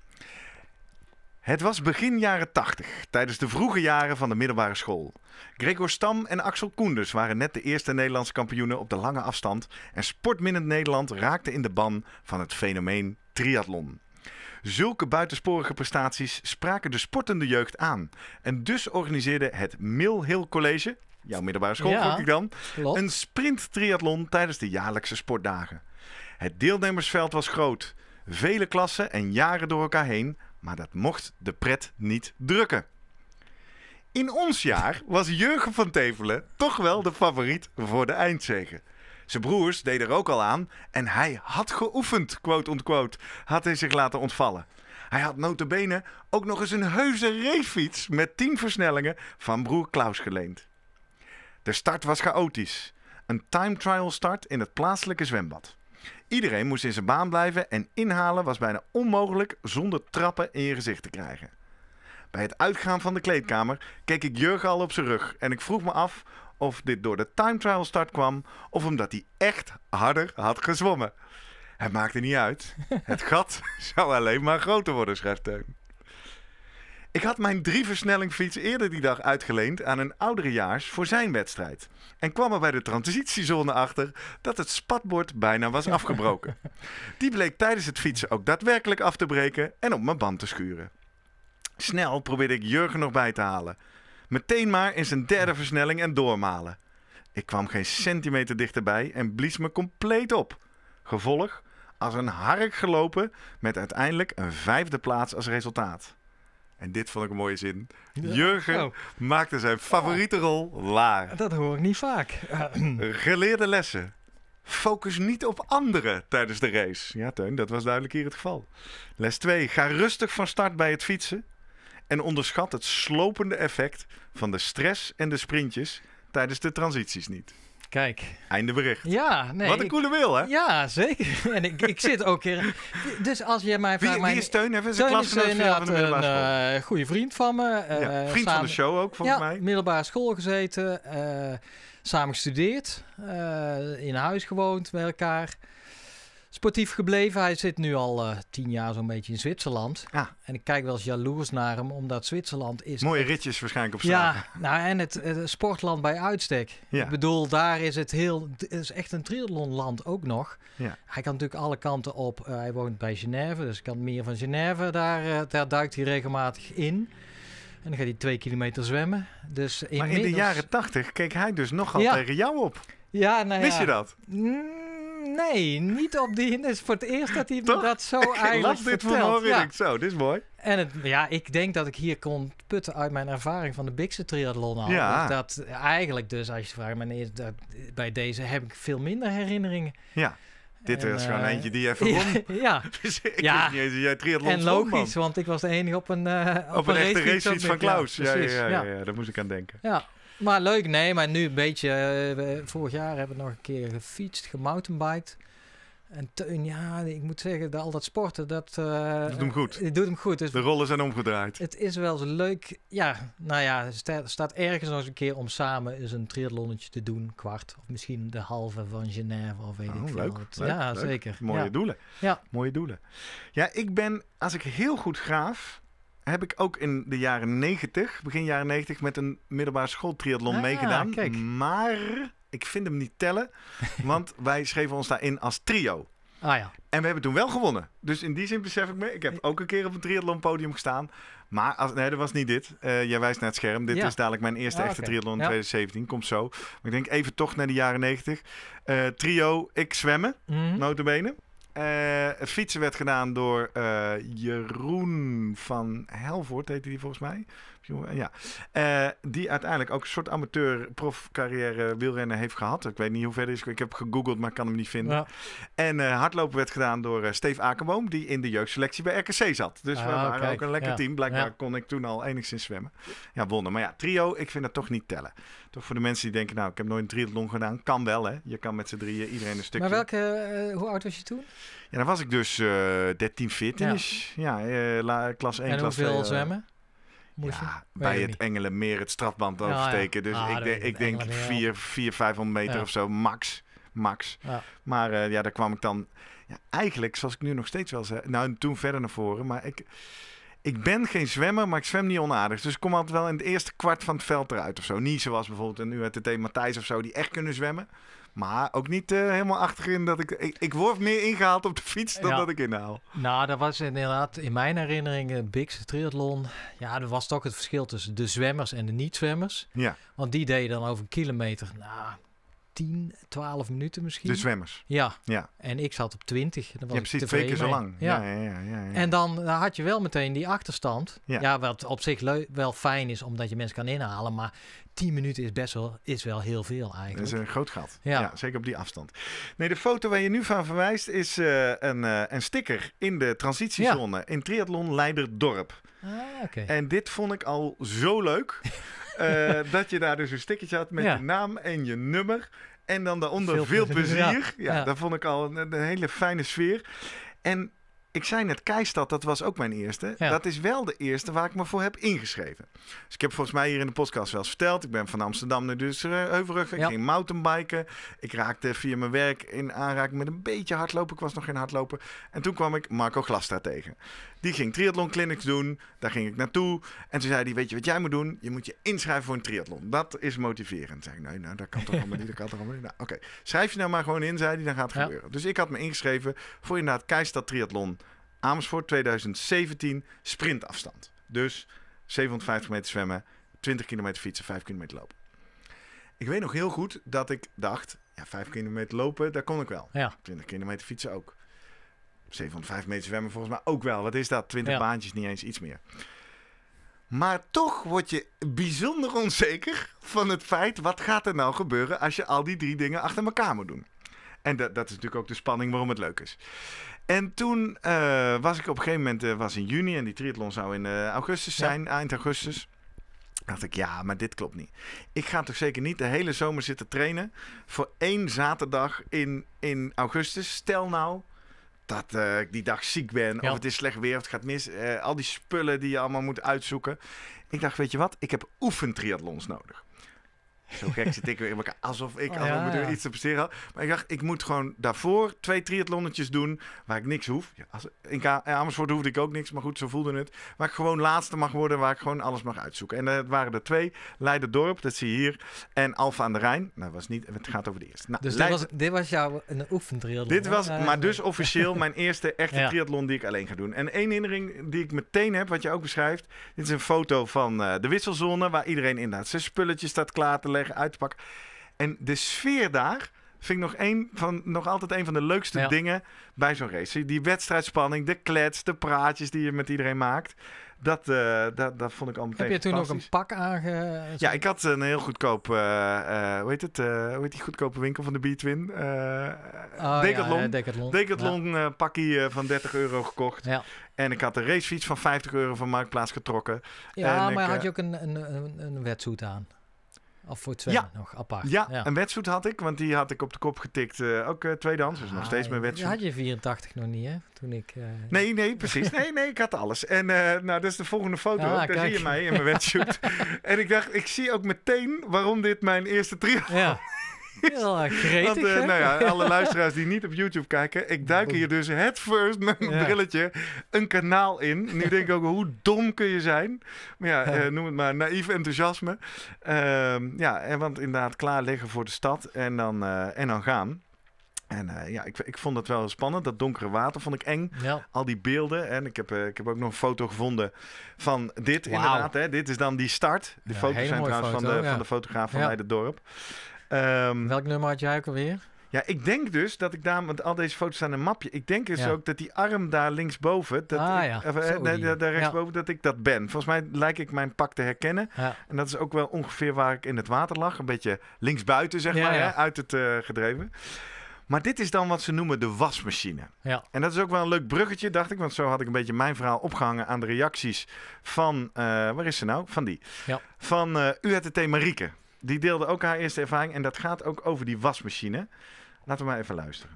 Het was begin jaren 80, tijdens de vroege jaren van de middelbare school. Gregor Stam en Axel Koenders waren net de eerste Nederlandse kampioenen op de lange afstand... en sportminnend Nederland raakte in de ban van het fenomeen triathlon. Zulke buitensporige prestaties spraken de sportende jeugd aan. En dus organiseerde het Mill Hill College, jouw middelbare school vroeg ik dan... Klopt. Een sprinttriathlon tijdens de jaarlijkse sportdagen. Het deelnemersveld was groot, vele klassen en jaren door elkaar heen... Maar dat mocht de pret niet drukken. In ons jaar was Jurgen van Teeffelen toch wel de favoriet voor de eindzege. Zijn broers deden er ook al aan en hij had geoefend, quote-unquote, had hij zich laten ontvallen. Hij had notabene ook nog eens een heuse racefiets met 10 versnellingen van broer Klaus geleend. De start was chaotisch. Een time trial start in het plaatselijke zwembad. Iedereen moest in zijn baan blijven en inhalen was bijna onmogelijk zonder trappen in je gezicht te krijgen. Bij het uitgaan van de kleedkamer keek ik Jurgen al op zijn rug en ik vroeg me af of dit door de time trial start kwam of omdat hij echt harder had gezwommen. Het maakte niet uit. Het gat zou alleen maar groter worden, schrijft Teun. Ik had mijn 3-versnelling fiets eerder die dag uitgeleend aan een ouderejaars voor zijn wedstrijd. En kwam er bij de transitiezone achter dat het spatbord bijna was afgebroken. Die bleek tijdens het fietsen ook daadwerkelijk af te breken en op mijn band te schuren. Snel probeerde ik Jurgen nog bij te halen. Meteen maar in zijn 3e versnelling en doormalen. Ik kwam geen centimeter dichterbij en blies me compleet op. Gevolg, als een hark gelopen met uiteindelijk een 5e plaats als resultaat. En dit vond ik een mooie zin. Ja. Jurgen maakte zijn favoriete rol waar. Dat hoor ik niet vaak. Geleerde lessen. Focus niet op anderen tijdens de race. Ja, Teun, dat was duidelijk hier het geval. Les 2. Ga rustig van start bij het fietsen. En onderschat het slopende effect van de stress en de sprintjes tijdens de transities niet. Kijk. Einde bericht. Ja, nee, wat een coole wil, hè? Ja, zeker. En ik zit ook hier. Dus als je mij vraagt... Wie is Teun? Teun is een goede vriend van me. Vriend samen, van de show ook, volgens mij. Middelbare school gezeten. Samen gestudeerd. In huis gewoond met elkaar. Sportief gebleven. Hij zit nu al 10 jaar zo'n beetje in Zwitserland. Ja. En ik kijk wel eens jaloers naar hem, omdat Zwitserland is... Mooie ritjes waarschijnlijk op straat. Ja, nou, en het sportland bij uitstek. Ja. Ik bedoel, daar is het heel... Het is echt een triathlonland ook nog. Ja. Hij kan natuurlijk alle kanten op. Hij woont bij Genève, dus kan meer van Genève. Daar duikt hij regelmatig in. En dan gaat hij 2 kilometer zwemmen. Dus inmiddels... Maar in de jaren 80 keek hij dus nogal tegen jou op. Ja, nou ja. Wist je dat? Nee, niet op die... Het is voor het eerst dat hij me dat zo eigenlijk vertelt. Ja. Zo, dit is mooi. En ik denk dat ik hier kon putten uit mijn ervaring van de Biksen triathlon al. Ja. Dus dat eigenlijk dus, als je vraagt, bij deze heb ik veel minder herinneringen. Ja, dit was gewoon eentje die even won. Ja. Dus ik wist niet eens dat jij triathlon en logisch, man. Want ik was de enige op een echte racefiets van Klaus. Ja, daar moest ik aan denken. Ja. Maar leuk, nee, maar nu een beetje... vorig jaar hebben we nog een keer gefietst, gemountainbiked. En Teun, ik moet zeggen, al dat sporten, dat... doet hem goed. Doet hem goed. Dus de rollen zijn omgedraaid. Het is wel zo leuk. Ja, nou ja, er staat ergens nog eens een keer om samen eens een triathlonnetje te doen. Kwart, of misschien de halve van Genève, of weet ik veel. Leuk, ja, leuk. Zeker. Mooie doelen. Ja. Mooie doelen. Ja, ik ben, als ik heel goed graaf... heb ik ook in de jaren 90, begin jaren 90... met een middelbare schooltriathlon meegedaan. Kijk. Maar ik vind hem niet tellen, want wij schreven ons daarin als trio. Ah, ja. En we hebben toen wel gewonnen. Dus in die zin besef ik me, ik heb ook een keer op een triathlonpodium gestaan. Maar, dat was niet dit. Jij wijst naar het scherm. Dit is dadelijk mijn eerste echte triathlon in 2017. Komt zo. Maar ik denk even toch naar de jaren 90. Trio, ik zwemmen, notabene. Het fietsen werd gedaan door Jeroen van Helvoort, heette die volgens mij. Ja. Die uiteindelijk ook een soort amateur-profcarrière wielrennen heeft gehad. Ik weet niet hoe ver het is. Ik heb gegoogeld, maar ik kan hem niet vinden. Ja. En hardlopen werd gedaan door Steve Akenboom, die in de jeugdselectie bij RKC zat. Dus we waren ook een lekker team. Blijkbaar kon ik toen al enigszins zwemmen. Ja, wonnen. Maar ja, trio, ik vind dat toch niet tellen. Toch voor de mensen die denken, ik heb nooit een triathlon gedaan. Kan wel, hè. Je kan met z'n drieën iedereen een stukje. Maar hoe oud was je toen? Ja, dan was ik dus 13, 14 is. Ja, klas 1, en klas 2. En hoeveel zwemmen? Ja, bij het Engelenmeer het strafband oversteken. Dus ik denk 400-500 meter of zo, max. Ja. Maar daar kwam ik dan... Ja, eigenlijk, zoals ik nu nog steeds wel zei... Nou, toen verder naar voren, maar ik ben geen zwemmer, maar ik zwem niet onaardig. Dus ik kom altijd wel in het eerste kwart van het veld eruit of zo. Niet zoals bijvoorbeeld een UHTT Matthijs of zo, die echt kunnen zwemmen. Maar ook niet helemaal achterin dat ik word meer ingehaald op de fiets dan dat ik inhaal. Nou, dat was inderdaad in mijn herinnering de Biksen triathlon. Ja, er was toch het verschil tussen de zwemmers en de niet-zwemmers. Ja. Want die deden dan over een kilometer, 10-12 minuten misschien. De zwemmers. Ja. En ik zat op 20. Dan was ik precies 2 keer zo lang. Ja. En dan had je wel meteen die achterstand. Ja, wat op zich wel fijn is, omdat je mensen kan inhalen. Maar 10 minuten is wel heel veel eigenlijk. Dat is een groot gat. Ja, zeker op die afstand. Nee, de foto waar je nu van verwijst is een sticker in de transitiezone. In triathlon Leiderdorp. En dit vond ik al zo leuk. Dat je daar dus een stickertje had met je naam en je nummer. En dan daaronder veel plezier. Ja, dat vond ik al een hele fijne sfeer. En Ik zei net Keistad, dat was ook mijn eerste. Ja. Dat is wel de eerste waar ik me voor heb ingeschreven. Dus ik heb volgens mij hier in de podcast wel eens verteld. Ik ben van Amsterdam naar Heuvelrug. Ik ging mountainbiken. Ik raakte via mijn werk in aanraking met een beetje hardlopen. Ik was nog geen hardloper. En toen kwam ik Marco Glastra tegen. Die ging triathlon clinics doen. Daar ging ik naartoe. En toen zei hij, weet je wat jij moet doen? Je moet je inschrijven voor een triathlon. Dat is motiverend. Zei ik, nee, nou, dat kan toch allemaal niet. Nou, oké. Schrijf je nou maar gewoon in, zei hij. Dan gaat het gebeuren. Dus ik had me ingeschreven voor inderdaad Keistad triathlon. Amersfoort 2017, sprintafstand. Dus 750 meter zwemmen, 20 kilometer fietsen, 5 kilometer lopen. Ik weet nog heel goed dat ik dacht, ja, 5 kilometer lopen, daar kon ik wel. Ja. 20 kilometer fietsen ook. 750 meter zwemmen volgens mij ook wel. Wat is dat? 20 baantjes, niet eens iets meer. Maar toch word je bijzonder onzeker van het feit, wat gaat er nou gebeuren als je al die drie dingen achter elkaar moet doen? En dat is natuurlijk ook de spanning waarom het leuk is. En toen was ik op een gegeven moment, was in juni en die triathlon zou in augustus zijn, eind augustus. Dacht ik, ja, maar dit klopt niet. Ik ga toch zeker niet de hele zomer zitten trainen voor één zaterdag in augustus. Stel nou dat ik die dag ziek ben, of het is slecht weer, of het gaat mis. Al die spullen die je allemaal moet uitzoeken. Ik dacht, weet je wat, ik heb oefentriathlons nodig. Zo gek zit ik weer in elkaar. Alsof ik iets te presteren had. Maar ik dacht, ik moet gewoon daarvoor 2 triathlonnetjes doen waar ik niks hoef. Ja, in Amersfoort hoefde ik ook niks, maar goed, zo voelde het. Waar ik gewoon laatste mag worden, waar ik gewoon alles mag uitzoeken. En dat waren er 2. Leiderdorp, dat zie je hier. En Alfa aan de Rijn. Nou, was niet, het gaat over de eerste. Nou, dus dit was jouw oefentriathlon? Dit was, maar dus officieel mijn eerste echte triathlon die ik alleen ga doen. En één herinnering die ik meteen heb, wat je ook beschrijft. Dit is een foto van de wisselzone, waar iedereen inderdaad zijn spulletjes staat klaar te leggen. Uit te pakken. En de sfeer daar vind ik nog altijd een van de leukste dingen bij zo'n race. Die wedstrijdspanning, de klets, de praatjes die je met iedereen maakt. Dat vond ik al meteen. Heb je toen ook een pak aange... Ja, ik had een heel goedkoop... hoe heet die goedkope winkel van de B-Twin? Decathlon. Ja, Decathlon. Pakkie van €30 gekocht. Ja. En ik had een racefiets van €50 van Marktplaats getrokken. Ja, en maar had je ook een wetsuit aan? Of voor het zwemmen nog apart. Ja, een wetsuit had ik, want die had ik op de kop getikt. Ook tweedehands, dus nog steeds mijn wetsuit. Had je 84 nog niet, hè? Toen ik... Nee, precies. Nee, ik had alles. En nou, dat is de volgende foto. Ja, daar zie je mij in mijn wetsuit. En ik dacht, ik zie ook meteen waarom dit mijn eerste triathlon is. Heel gretig, want, nou ja, alle luisteraars die niet op YouTube kijken. Ik duik hier dus headfirst met mijn brilletje een kanaal in. Nu denk ik ook, hoe dom kun je zijn? Maar ja, noem het maar naïef enthousiasme. Want inderdaad klaar liggen voor de stad en dan gaan. En ik vond het wel spannend. Dat donkere water vond ik eng. Ja. Al die beelden. En ik heb ook nog een foto gevonden van dit inderdaad. Hè. Dit is dan die start. De foto's zijn trouwens van de fotograaf van Leiderdorp. Welk nummer had jij ook alweer? Ja, ik denk dus dat ik daar... Want al deze foto's staan in een mapje. Ik denk dus ook dat die arm daar linksboven... daar rechtsboven, dat ik dat ben. Volgens mij lijkt ik mijn pak te herkennen. Ja. En dat is ook wel ongeveer waar ik in het water lag. Een beetje linksbuiten, zeg maar. Ja. Uit het gedreven. Maar dit is dan wat ze noemen de wasmachine. Ja. En dat is ook wel een leuk bruggetje, dacht ik. Want zo had ik een beetje mijn verhaal opgehangen aan de reacties van... waar is ze nou? Van die. Ja. Van UHTT Marieke. Die deelde ook haar eerste ervaring en dat gaat ook over die wasmachine. Laten we maar even luisteren.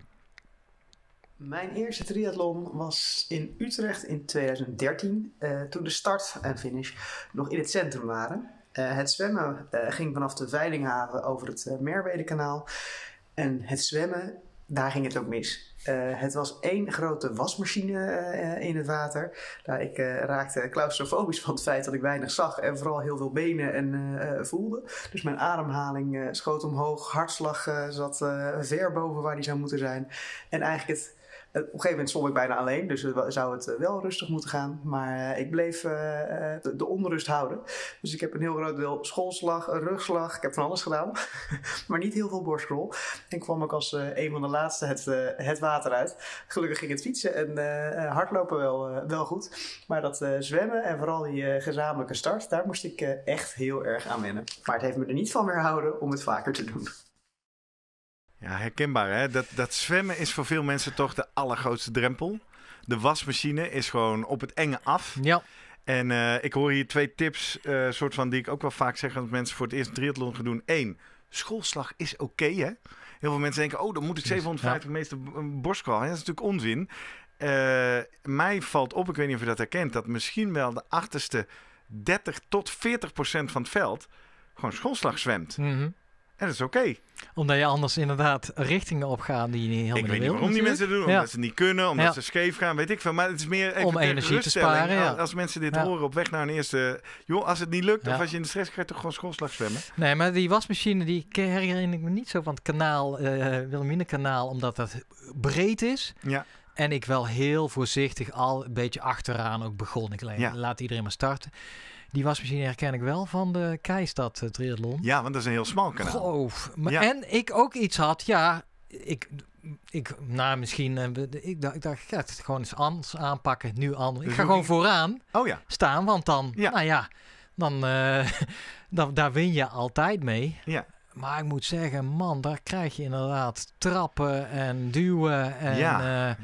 Mijn eerste triathlon was in Utrecht in 2013. Toen de start en finish nog in het centrum waren. Het zwemmen ging vanaf de Veilinghaven over het Merwedekanaal. En het zwemmen, daar ging het ook mis. Het was één grote wasmachine in het water. Nou, ik raakte claustrofobisch van het feit dat ik weinig zag en vooral heel veel benen en voelde. Dus mijn ademhaling schoot omhoog, hartslag zat ver boven waar die zou moeten zijn. En eigenlijk op een gegeven moment stond ik bijna alleen, dus zou het wel rustig moeten gaan. Maar ik bleef de onrust houden. Dus ik heb een heel groot deel schoolslag, rugslag. Ik heb van alles gedaan, maar niet heel veel borstrol. En kwam ook als een van de laatste het water uit. Gelukkig ging het fietsen en hardlopen wel goed. Maar dat zwemmen en vooral die gezamenlijke start, daar moest ik echt heel erg aan wennen. Maar het heeft me er niet van weerhouden om het vaker te doen. Ja, herkenbaar hè. Dat zwemmen is voor veel mensen toch de allergrootste drempel. De wasmachine is gewoon op het enge af. Ja. En ik hoor hier 2 tips, soort van die ik ook wel vaak zeg als mensen voor het eerst een triathlon gaan doen. 1, schoolslag is oké hè. Heel veel mensen denken, oh dan moet ik 750 meter borstkwal. Ja, dat is natuurlijk onzin. mij valt op, ik weet niet of je dat herkent, dat misschien wel de achterste 30 tot 40% van het veld gewoon schoolslag zwemt. Mm-hmm. En dat is oké. Omdat je anders inderdaad richtingen opgaan die je niet helemaal wil. Ik weet niet waarom die mensen doen. Omdat ze niet kunnen, omdat ze scheef gaan, weet ik veel. Maar het is meer even om energie te sparen. Ja. Als mensen dit horen op weg naar een eerste... Joh, als het niet lukt of als je in de stress krijgt, toch gewoon schoolslag zwemmen. Nee, maar die wasmachine, die herinner ik me niet zo van het kanaal, Wilhelmina-kanaal, omdat dat breed is. Ja. En ik wel heel voorzichtig al een beetje achteraan ook begon. Ik laat iedereen maar starten. Die wasmachine herken ik wel van de Keistad triathlon. Ja, want dat is een heel smal kanaal. En ik ook iets had, ik dacht, ik ga het gewoon eens anders aanpakken, nu anders. Dus ik ga gewoon vooraan staan, want dan, daar win je altijd mee. Ja. Maar ik moet zeggen, man, daar krijg je inderdaad trappen en duwen en...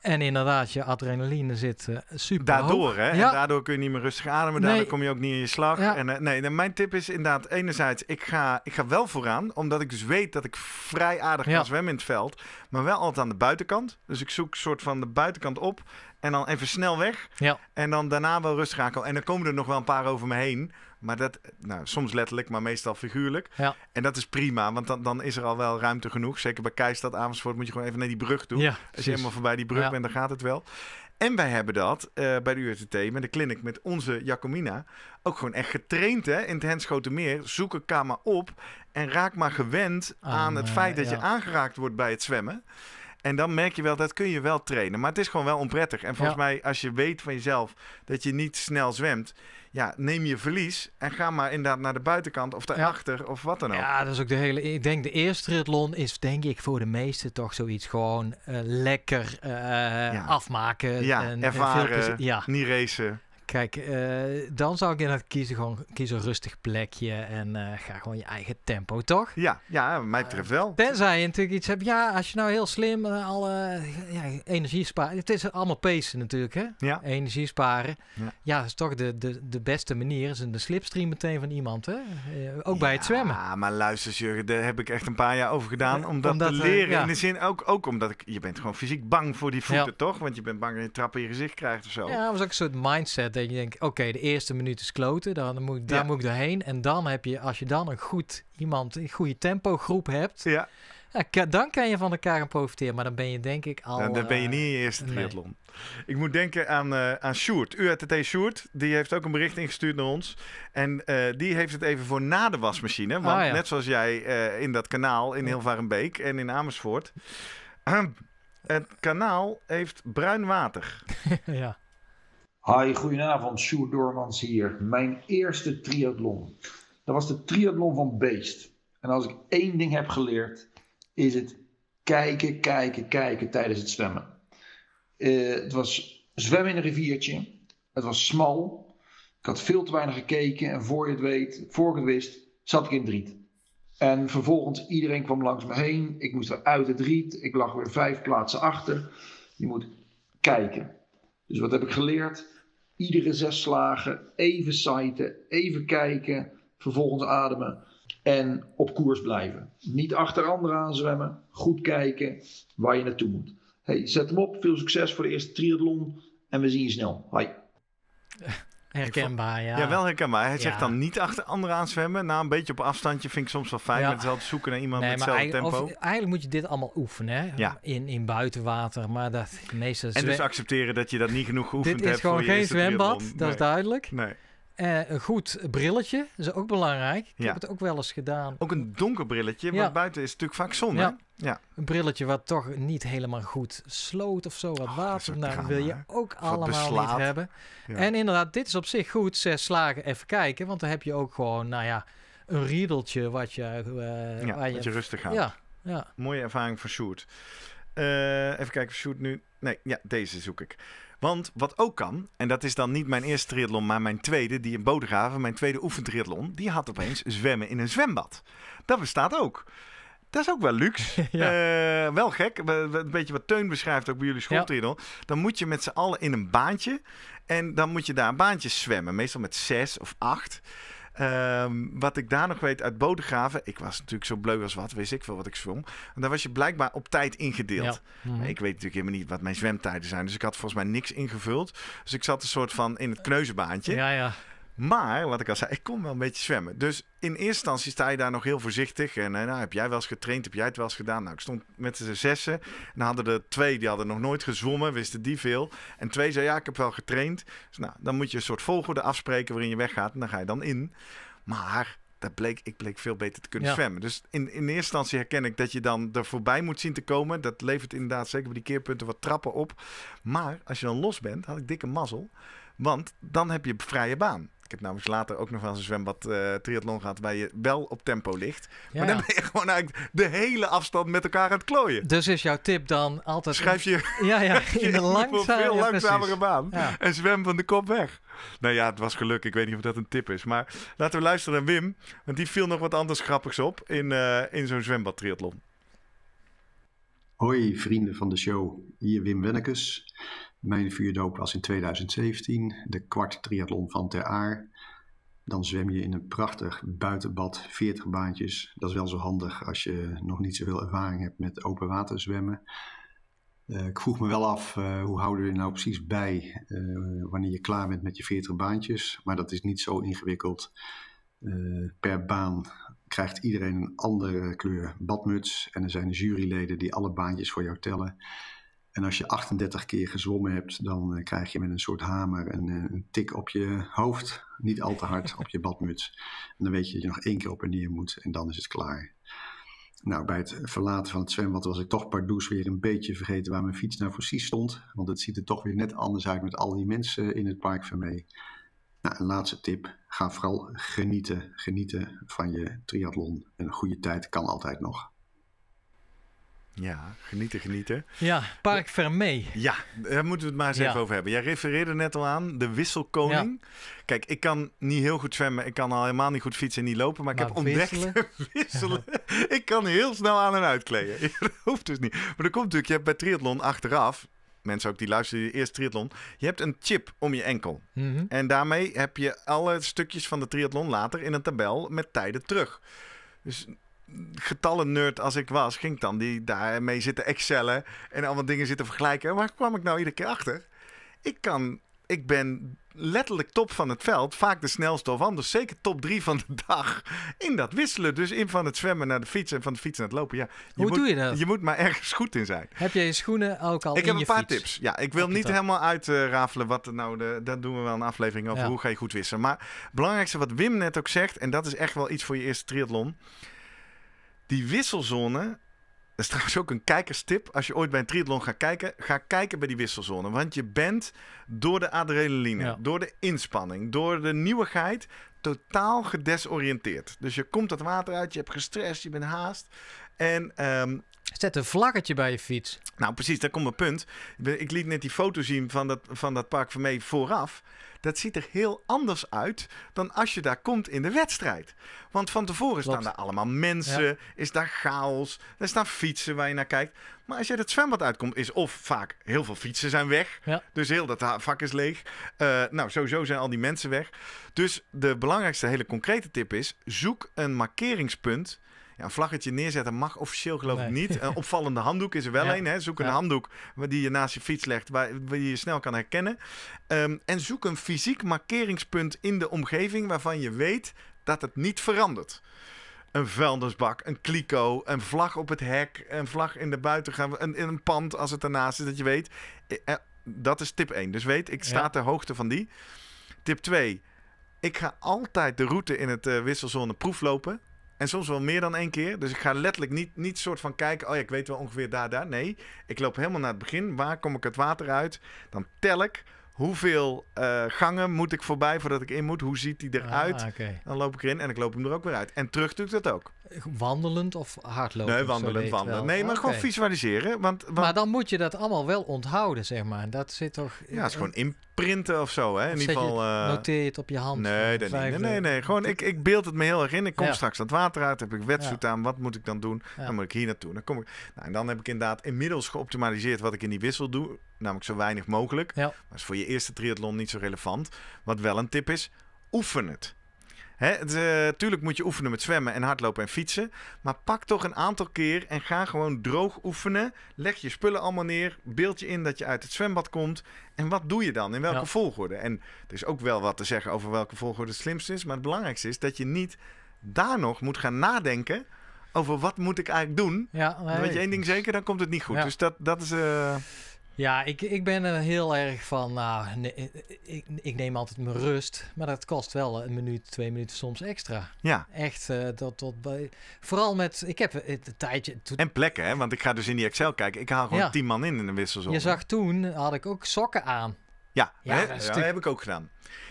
En inderdaad, je adrenaline zit super daardoor, hoog. Hè? Ja. En daardoor kun je niet meer rustig ademen. Daardoor kom je ook niet in je slag. Ja. En, mijn tip is inderdaad, enerzijds, ik ga wel vooraan. Omdat ik dus weet dat ik vrij aardig kan zwemmen in het veld. Maar wel altijd aan de buitenkant. Dus ik zoek soort van de buitenkant op. En dan even snel weg. Ja. En dan daarna wel rust schakelen. En dan komen er nog wel een paar over me heen. Maar dat, soms letterlijk, maar meestal figuurlijk. Ja. En dat is prima, want dan is er al wel ruimte genoeg. Zeker bij Keistad, Amersfoort moet je gewoon even naar die brug toe. Ja, als je helemaal voorbij die brug bent, dan gaat het wel. En wij hebben dat bij de UHTT, met de clinic, met onze Jacomina, ook gewoon echt getraind, hè, in het Henschotermeer. Zoek elkaar maar op en raak maar gewend aan het feit dat je aangeraakt wordt bij het zwemmen. En dan merk je wel, dat kun je wel trainen. Maar het is gewoon wel onprettig. En volgens mij, als je weet van jezelf dat je niet snel zwemt... Ja, neem je verlies en ga maar inderdaad naar de buitenkant of daarachter of wat dan ook. Ja, dat is ook de hele... Ik denk de eerste triathlon is denk ik voor de meesten toch zoiets gewoon lekker afmaken. Ja, en, ervaren, niet racen. Kijk, dan zou ik inderdaad kies een rustig plekje en ga gewoon je eigen tempo, toch? Ja, mij betreft wel. Tenzij je natuurlijk iets hebt, als je nou heel slim energie sparen. Het is allemaal pacen natuurlijk, hè? Ja. Energie sparen. Ja, dat is toch de beste manier. Is in de slipstream meteen van iemand, hè? Ook bij het zwemmen. Ja, maar luister, Jurgen, daar heb ik echt een paar jaar over gedaan om dat te leren. In de zin ook omdat je bent gewoon fysiek bang voor die voeten, toch? Want je bent bang dat je trap in je gezicht krijgt of zo. Ja, dat was ook een soort mindset. Dat je denkt, oké, de eerste minuut is kloten, daar moet ik doorheen. En dan heb je, als je dan een goede tempogroep hebt, dan kan je van elkaar gaan profiteren. Maar dan ben je denk ik al... Dan ben je niet in je eerste triathlon. Ik moet denken aan Sjoerd, UHTT Sjoerd. Die heeft ook een bericht ingestuurd naar ons. En die heeft het even voor na de wasmachine. Want net zoals jij in dat kanaal in Hilvarenbeek en in Amersfoort. Het kanaal heeft bruin water. Ja. Hi, goedenavond. Sjoerd Doormans hier. Mijn eerste triathlon. Dat was de triathlon van Beest. En als ik één ding heb geleerd, is het kijken tijdens het zwemmen. Het was zwemmen in een riviertje. Het was smal. Ik had veel te weinig gekeken. En voor ik het wist, zat ik in het riet. En vervolgens, iedereen kwam langs me heen. Ik moest weer uit het riet. Ik lag weer 5 plaatsen achter. Je moet kijken. Dus wat heb ik geleerd? Iedere 6 slagen, even sighten, even kijken, vervolgens ademen en op koers blijven. Niet achter anderen aan zwemmen, goed kijken waar je naartoe moet. Hey, zet hem op, veel succes voor de eerste triathlon en we zien je snel. Hoi. Herkenbaar, ja. Ja, wel herkenbaar. Hij zegt dan niet achter anderen aan zwemmen. Een beetje op afstandje vind ik soms wel fijn. Ja. Met hetzelfde zoeken naar iemand met hetzelfde tempo. Eigenlijk moet je dit allemaal oefenen, hè? Ja. In buitenwater. Maar dat meestal... En dus accepteren dat je dat niet genoeg geoefend hebt voor je eerste triathlon. Dit is gewoon geen zwembad, dat is duidelijk. Nee. Een goed brilletje is ook belangrijk. Ik heb het ook wel eens gedaan. Ook een donker brilletje, want buiten is het natuurlijk vaak zon. Ja. Ja. Een brilletje wat toch niet helemaal goed sloot of zo. Wat water wil je ook allemaal niet hebben. Ja. En inderdaad, dit is op zich goed. 6 slagen even kijken. Want dan heb je ook gewoon, een riedeltje wat je... je rustig gaat. Ja. Ja. Mooie ervaring van Sjoerd. Even kijken of Sjoerd nu... Nee, deze zoek ik. Want wat ook kan, en dat is dan niet mijn eerste triathlon, maar mijn tweede, die in Bodegraven, mijn tweede oefentriathlon, die had opeens zwemmen in een zwembad. Dat bestaat ook. Dat is ook wel luxe. Ja. Wel gek. Een beetje wat Teun beschrijft ook bij jullie schooltriathlon. Ja. Dan moet je met z'n allen in een baantje en dan moet je daar baantjes zwemmen. Meestal met 6 of 8. Wat ik daar nog weet uit Bodegraven, ik was natuurlijk zo bleu als wat, wist ik veel wat ik zwom. En daar was je blijkbaar op tijd ingedeeld. Ja. Mm-hmm. Ik weet natuurlijk helemaal niet wat mijn zwemtijden zijn, dus ik had volgens mij niks ingevuld. Dus ik zat een soort van in het kneuzenbaantje. Ja, ja. Maar, wat ik al zei, ik kon wel een beetje zwemmen. Dus in eerste instantie sta je daar nog heel voorzichtig. En nou, heb jij wel eens getraind? Heb jij het wel eens gedaan? Nou, ik stond met z'n zessen. En dan hadden er twee, die hadden nog nooit gezwommen. Wisten die veel. En twee zei, ja, ik heb wel getraind. Dus nou, dan moet je een soort volgorde afspreken waarin je weggaat. En dan ga je dan in. Maar... Ik bleek veel beter te kunnen zwemmen. Dus in eerste instantie herken ik dat je dan er voorbij moet zien te komen. Dat levert inderdaad zeker bij die keerpunten wat trappen op. Maar als je dan los bent, had ik dikke mazzel. Want dan heb je vrije baan. Ik heb namelijk later ook nog wel eens een zwembad triathlon gehad... waar je wel op tempo ligt. Ja. Maar dan ben je gewoon eigenlijk de hele afstand met elkaar aan het klooien. Dus is jouw tip dan altijd... Schrijf je in een langzamere baan. Ja. En zwem van de kop weg. Nou ja, het was geluk. Ik weet niet of dat een tip is. Maar laten we luisteren naar Wim. Want die viel nog wat anders grappigs op in zo'n zwembad triathlon. Hoi vrienden van de show. Hier Wim Wennekes. Mijn vuurdoop was in 2017, de kwart triathlon van Ter Aar. Dan zwem je in een prachtig buitenbad, 40 baantjes. Dat is wel zo handig als je nog niet zoveel ervaring hebt met open water zwemmen. Ik vroeg me wel af, hoe houden we er nou precies bij wanneer je klaar bent met je 40 baantjes? Maar dat is niet zo ingewikkeld. Per baan krijgt iedereen een andere kleur badmuts. En er zijn juryleden die alle baantjes voor jou tellen. En als je 38 keer gezwommen hebt, dan krijg je met een soort hamer een tik op je hoofd. Niet al te hard op je badmuts. En dan weet je dat je nog 1 keer op en neer moet en dan is het klaar. Nou, bij het verlaten van het zwembad was ik toch pardoes weer een beetje vergeten waar mijn fiets nou precies stond. Want het ziet er toch weer net anders uit met al die mensen in het park van mee. Nou, een laatste tip. Ga vooral genieten. Genieten van je triathlon. Een goede tijd kan altijd nog. Ja, genieten. Ja, Park Vermee. Ja, daar moeten we het maar eens even over hebben. Jij refereerde net al aan, de wisselkoning. Ja. Kijk, ik kan niet heel goed zwemmen. Ik kan al helemaal niet goed fietsen en niet lopen. Maar ik heb ontdekt wisselen. Ik kan heel snel aan en uitkleden. Dat hoeft dus niet. Maar dat komt natuurlijk, je hebt bij triathlon achteraf... mensen ook die luisteren die eerst triathlon... je hebt een chip om je enkel. Mm-hmm. En daarmee heb je alle stukjes van de triathlon later... in een tabel met tijden terug. Dus... getallen-nerd als ik was, ging ik dan die daarmee zitten excellen en allemaal dingen zitten vergelijken. Waar kwam ik nou iedere keer achter? Ik ben letterlijk top van het veld, vaak de snelste of anders, zeker top 3 van de dag in dat wisselen. Dus in van het zwemmen naar de fiets en van de fiets naar het lopen. Ja, doe je dat? Je moet maar ergens goed in zijn. Heb je je schoenen ook al in je fiets? Ik heb een paar tips. Ja, ik wil niet helemaal uitrafelen wat er nou daar doen we wel een aflevering over. Ja. Hoe ga je goed wisselen? Maar het belangrijkste wat Wim net ook zegt, en dat is echt wel iets voor je eerste triathlon. Die wisselzone, dat is trouwens ook een kijkerstip. Als je ooit bij een triathlon gaat kijken, ga kijken bij die wisselzone. Want je bent door de adrenaline, door de inspanning, door de nieuwigheid totaal gedesoriënteerd. Dus je komt dat water uit, je hebt gestrest, je bent haast. En... zet een vlaggetje bij je fiets. Nou precies, daar komt mijn punt. Ik liet net die foto zien van dat Park Vermee vooraf. Dat ziet er heel anders uit dan als je daar komt in de wedstrijd. Want van tevoren staan daar allemaal mensen, is daar chaos, er staan fietsen waar je naar kijkt. Maar als je het zwembad uitkomt, is of vaak heel veel fietsen zijn weg. Ja. Dus heel dat vak is leeg. Nou, sowieso zijn al die mensen weg. Dus de belangrijkste hele concrete tip is, zoek een markeringspunt. Ja, een vlaggetje neerzetten mag officieel geloof ik niet. Een opvallende handdoek is er wel een. Hè? Zoek een handdoek die je naast je fiets legt, waar je snel kan herkennen. En zoek een fysiek markeringspunt in de omgeving waarvan je weet dat het niet verandert. Een vuilnisbak, een kliko, een vlag op het hek, een vlag in de buitengang, een pand als het ernaast is, dat je weet. Dat is tip 1. Dus weet, ik sta ter hoogte van die. Tip 2. Ik ga altijd de route in het wisselzone proef lopen. En soms wel meer dan 1 keer. Dus ik ga letterlijk niet soort van kijken... oh ja, ik weet wel ongeveer daar. Nee, ik loop helemaal naar het begin. Waar kom ik het water uit? Dan tel ik. Hoeveel gangen moet ik voorbij voordat ik in moet? Hoe ziet die eruit? Okay. Dan loop ik erin en ik loop hem er ook weer uit. En terug doe ik dat ook. Wandelend of hardlopen? Nee, wandelend. Nee, maar gewoon visualiseren. Want... Maar dan moet je dat allemaal wel onthouden, zeg maar. Dat zit toch... Ja, het is gewoon inprinten of zo. Hè? In ieder geval... noteer je het op je hand? Nee. Gewoon, ik beeld het me heel erg in. Ik kom straks dat water uit. Heb ik wetsuit aan. Wat moet ik dan doen? Ja. Dan moet ik hier naartoe. Dan kom ik... Nou, en dan heb ik inderdaad inmiddels geoptimaliseerd wat ik in die wissel doe. Namelijk zo weinig mogelijk. Ja. Maar dat is voor je eerste triathlon niet zo relevant. Wat wel een tip is, oefen het. Tuurlijk moet je oefenen met zwemmen en hardlopen en fietsen. Maar pak toch een aantal keer en ga gewoon droog oefenen. Leg je spullen allemaal neer. Beeld je in dat je uit het zwembad komt. En wat doe je dan? In welke volgorde? En er is ook wel wat te zeggen over welke volgorde het slimste is. Maar het belangrijkste is dat je niet daar nog moet gaan nadenken over wat moet ik eigenlijk doen. Ja, nee. Dan weet je één ding zeker, dan komt het niet goed. Ja. Dus dat is... Ja, ik ben er heel erg van, ik neem altijd mijn rust, maar dat kost wel een minuut, 2 minuten soms extra. Ja. Echt, vooral met, ik heb het tijdje... En plekken, hè, want ik ga dus in die Excel kijken, ik haal gewoon 10 man in de wisselzone. Je zag toen, had ik ook sokken aan. Ja, dat heb ik ook gedaan.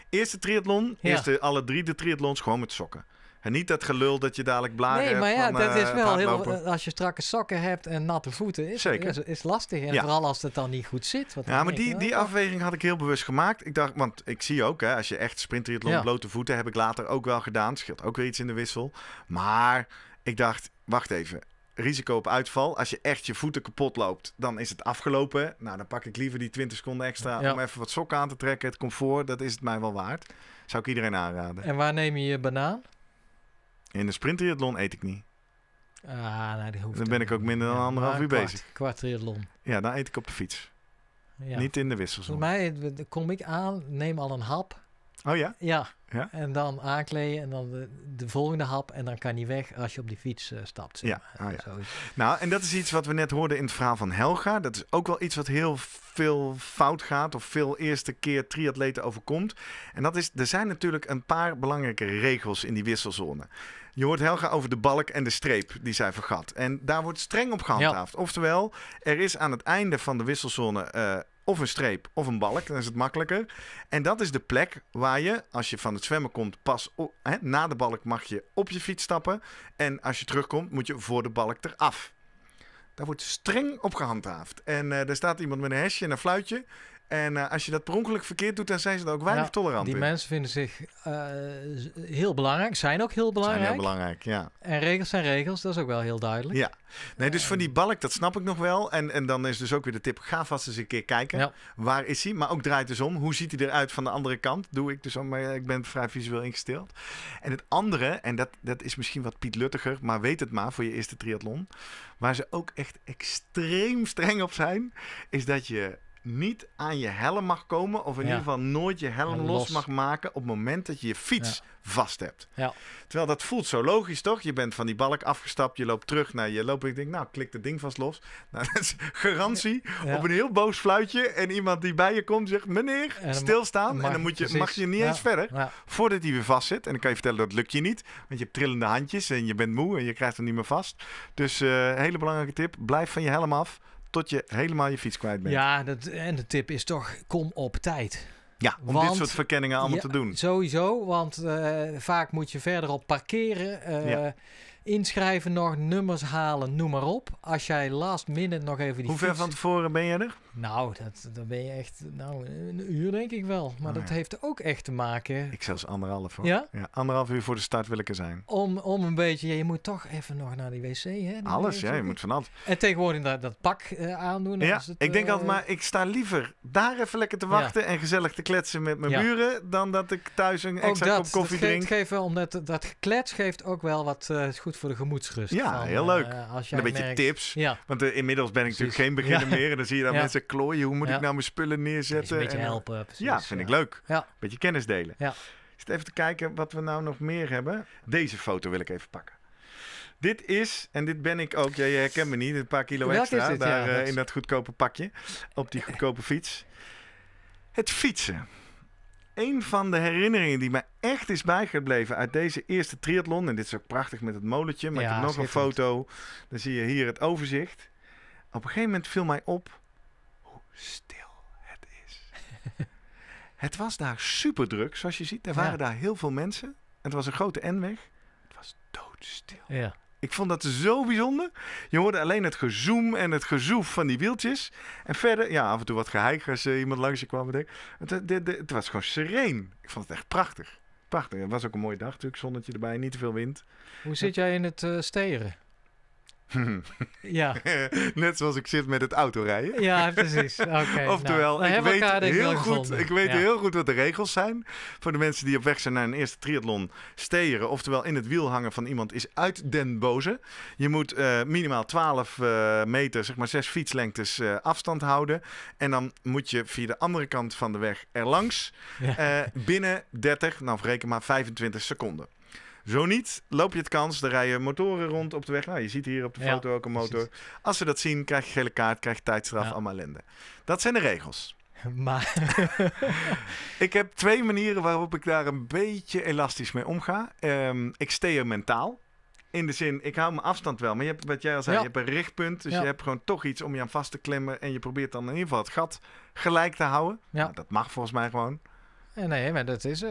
Eerste triathlon, alle drie de triathlons gewoon met sokken. En niet dat gelul dat je dadelijk blaren hebt. Nee, maar dat is wel heel... Als je strakke sokken hebt en natte voeten, is lastig. En vooral als het dan niet goed zit. Die afweging had ik heel bewust gemaakt. Ik dacht, want ik zie ook, hè, als je echt sprinttriathlon blote voeten, heb ik later ook wel gedaan. Scheelt ook weer iets in de wissel. Maar ik dacht, wacht even. Risico op uitval. Als je echt je voeten kapot loopt, dan is het afgelopen. Nou, dan pak ik liever die 20 seconden extra om even wat sokken aan te trekken. Het comfort, dat is het mij wel waard. Zou ik iedereen aanraden. En waar neem je je banaan? In de sprinttriathlon eet ik niet. Nee, dat hoeft dan ben ik ook minder dan anderhalf uur bezig. Kwart triathlon. Ja, dan eet ik op de fiets. Ja. Niet in de wisselzone. Voor mij kom ik aan, neem al een hap. Oh ja? Ja. En dan aankleden en dan de volgende hap. En dan kan hij weg als je op die fiets stapt. Zeg maar. Nou, en dat is iets wat we net hoorden in het verhaal van Helga. Dat is ook wel iets wat heel veel fout gaat. Of veel eerste keer triatleten overkomt. En dat is, er zijn natuurlijk een paar belangrijke regels in die wisselzone. Je hoort Helga over de balk en de streep die zij vergat. En daar wordt streng op gehandhaafd. Ja. Oftewel, er is aan het einde van de wisselzone... of een streep of een balk, dan is het makkelijker. En dat is de plek waar je, als je van het zwemmen komt, pas na de balk mag je op je fiets stappen. En als je terugkomt, moet je voor de balk eraf. Daar wordt streng op gehandhaafd. En daar staat iemand met een hesje en een fluitje. En als je dat per ongeluk verkeerd doet, dan zijn ze er ook weinig tolerant in. Die mensen vinden zich heel belangrijk, zijn ook heel belangrijk. Zijn heel belangrijk, ja. En regels zijn regels, dat is ook wel heel duidelijk. Ja, nee, dus van die balk, dat snap ik nog wel. En dan is dus ook weer de tip, ga vast eens een keer kijken. Ja. Waar is hij? Maar ook draait dus om. Hoe ziet hij eruit van de andere kant? Doe ik dus om, maar ik ben vrij visueel ingesteld. En het andere, en dat is misschien wat Piet Luttiger, maar weet het maar voor je eerste triathlon. Waar ze ook echt extreem streng op zijn, is dat je... niet aan je helm mag komen... of in ieder geval nooit je helm los mag maken... op het moment dat je je fiets vast hebt. Ja. Terwijl dat voelt zo logisch, toch? Je bent van die balk afgestapt, je loopt terug naar je loop. Ik denk, nou, klik dat ding vast los. Nou, dat is garantie op een heel boos fluitje... en iemand die bij je komt zegt... meneer, stilstaan. En dan mag je niet eens verder... voordat hij weer vast zit. En dan kan je vertellen, dat lukt je niet. Want je hebt trillende handjes en je bent moe... en je krijgt hem niet meer vast. Dus hele belangrijke tip, blijf van je helm af... tot je helemaal je fiets kwijt bent. Ja, en de tip is toch, kom op tijd. Ja, want dit soort verkenningen allemaal te doen. Sowieso, want vaak moet je verderop parkeren... inschrijven nog, nummers halen, noem maar op. Als jij last minute nog even die Hoe ver fiets... van tevoren ben je er? Nou, dat ben je echt... Nou, een uur denk ik wel. Maar dat heeft ook echt te maken... Ik zelfs anderhalf hoor. Ja? Ja, 1,5 uur voor de start wil ik er zijn. Om een beetje... Ja, je moet toch even nog naar die wc, hè? Alles, je moet van alles. En tegenwoordig dat pak aandoen. Ja, als het, ik denk altijd maar... Ik sta liever daar even lekker te wachten... en gezellig te kletsen met mijn buren... dan dat ik thuis een extra kop koffie drink. Dat geklets geeft ook wel wat goed voor de gemoedsrust. Ja, van, heel leuk. Als jij een beetje tips. Ja. Want inmiddels ben ik natuurlijk geen beginner meer. En dan zie je dat mensen klooien. Hoe moet ik nou mijn spullen neerzetten? Een beetje helpen. Precies. Ja, vind ik leuk. Ja. Beetje kennis delen. Ja. Zit even te kijken wat we nou nog meer hebben. Deze foto wil ik even pakken. Dit is, en dit ben ik ook, je herkent me niet, een paar kilo extra. Dit, daar, in dat goedkope pakje. Op die goedkope fiets. Het fietsen. Een van de herinneringen die mij echt is bijgebleven uit deze eerste triathlon... en dit is ook prachtig met het molentje, maar ik heb nog een foto. Dan zie je hier het overzicht. Op een gegeven moment viel mij op hoe stil het is. Het was daar super druk, zoals je ziet. Er waren daar heel veel mensen. Het was een grote N-weg. Het was doodstil. Ja. Ik vond dat zo bijzonder. Je hoorde alleen het gezoem en het gezoef van die wieltjes. En verder, af en toe wat geheik als iemand langs je kwam. Het was gewoon sereen. Ik vond het echt prachtig. Prachtig. Het was ook een mooie dag natuurlijk. Zonnetje erbij, niet te veel wind. Hoe zit jij in het steren? Ja. Net zoals ik zit met het autorijden. Ja, precies. Okay, oftewel, nou, ik weet heel goed wat de regels zijn. Voor de mensen die op weg zijn naar een eerste triathlon, steeren, oftewel in het wiel hangen van iemand, is uit den boze. Je moet minimaal 12 meter, zeg maar 6 fietslengtes afstand houden. En dan moet je via de andere kant van de weg erlangs. Ja. Binnen 30, nou reken maar 25 seconden. Zo niet, loop je het kans. Er rijden motoren rond op de weg. Nou, je ziet hier op de foto ook een motor. Precies. Als ze dat zien, krijg je gele kaart, krijg je tijdstraf, allemaal ellende. Dat zijn de regels. Maar ik heb 2 manieren waarop ik daar een beetje elastisch mee omga. Ik steer mentaal. In de zin, ik hou mijn afstand wel. Maar je hebt, wat jij al zei, je hebt een richtpunt. Dus je hebt gewoon toch iets om je aan vast te klemmen. En je probeert dan in ieder geval het gat gelijk te houden. Ja. Nou, dat mag volgens mij gewoon. Nee, maar dat is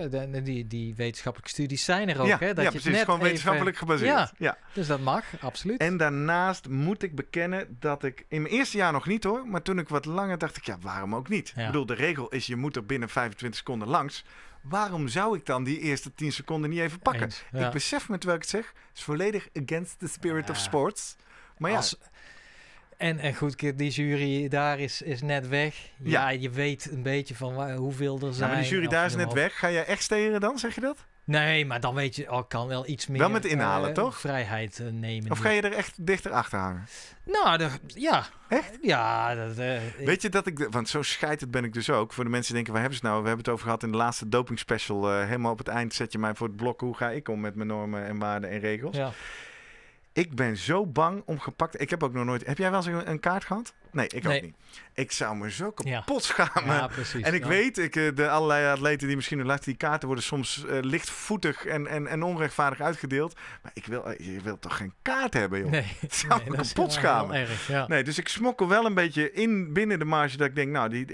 die wetenschappelijke studies zijn er ook. Ja, hè? Dat precies. Het is gewoon wetenschappelijk gebaseerd. Ja, dus dat mag, absoluut. En daarnaast moet ik bekennen dat ik... In mijn eerste jaar nog niet hoor, maar toen ik wat langer dacht ik... Ja, waarom ook niet? Ja. Ik bedoel, de regel is je moet er binnen 25 seconden langs. Waarom zou ik dan die eerste 10 seconden niet even pakken? Ik besef me terwijl ik het zeg, het is volledig against the spirit of sports. Maar ja... En goed, die jury daar is net weg. Ja, je weet een beetje van hoeveel er zijn. Maar die jury daar is net weg. Ga jij echt steren dan, zeg je dat? Nee, maar dan weet je, kan wel iets meer... Wel met inhalen, toch? Vrijheid nemen. Of ga je er echt dichter achter hangen? Nou, ja. Echt? Ja. Weet je dat ik... Want zo scheiterd ben ik dus ook. Voor de mensen die denken, waar hebben ze het nou? We hebben het over gehad in de laatste doping special. Helemaal op het eind zet je mij voor het blok. Hoe ga ik om met mijn normen en waarden en regels? Ja. Ik ben zo bang om gepakt... Ik heb ook nog nooit... Heb jij wel eens een kaart gehad? Nee, ik ook niet. Ik zou me zo kapot schamen. Ja, precies. En ik weet, de allerlei atleten die misschien nu luisteren... Die kaarten worden soms lichtvoetig en onrechtvaardig uitgedeeld. Maar je wilt toch geen kaart hebben, joh? Nee. Ik zou me kapot schamen. Erg, nee, dus ik smokkel wel een beetje binnen de marge... Dat ik denk, nou,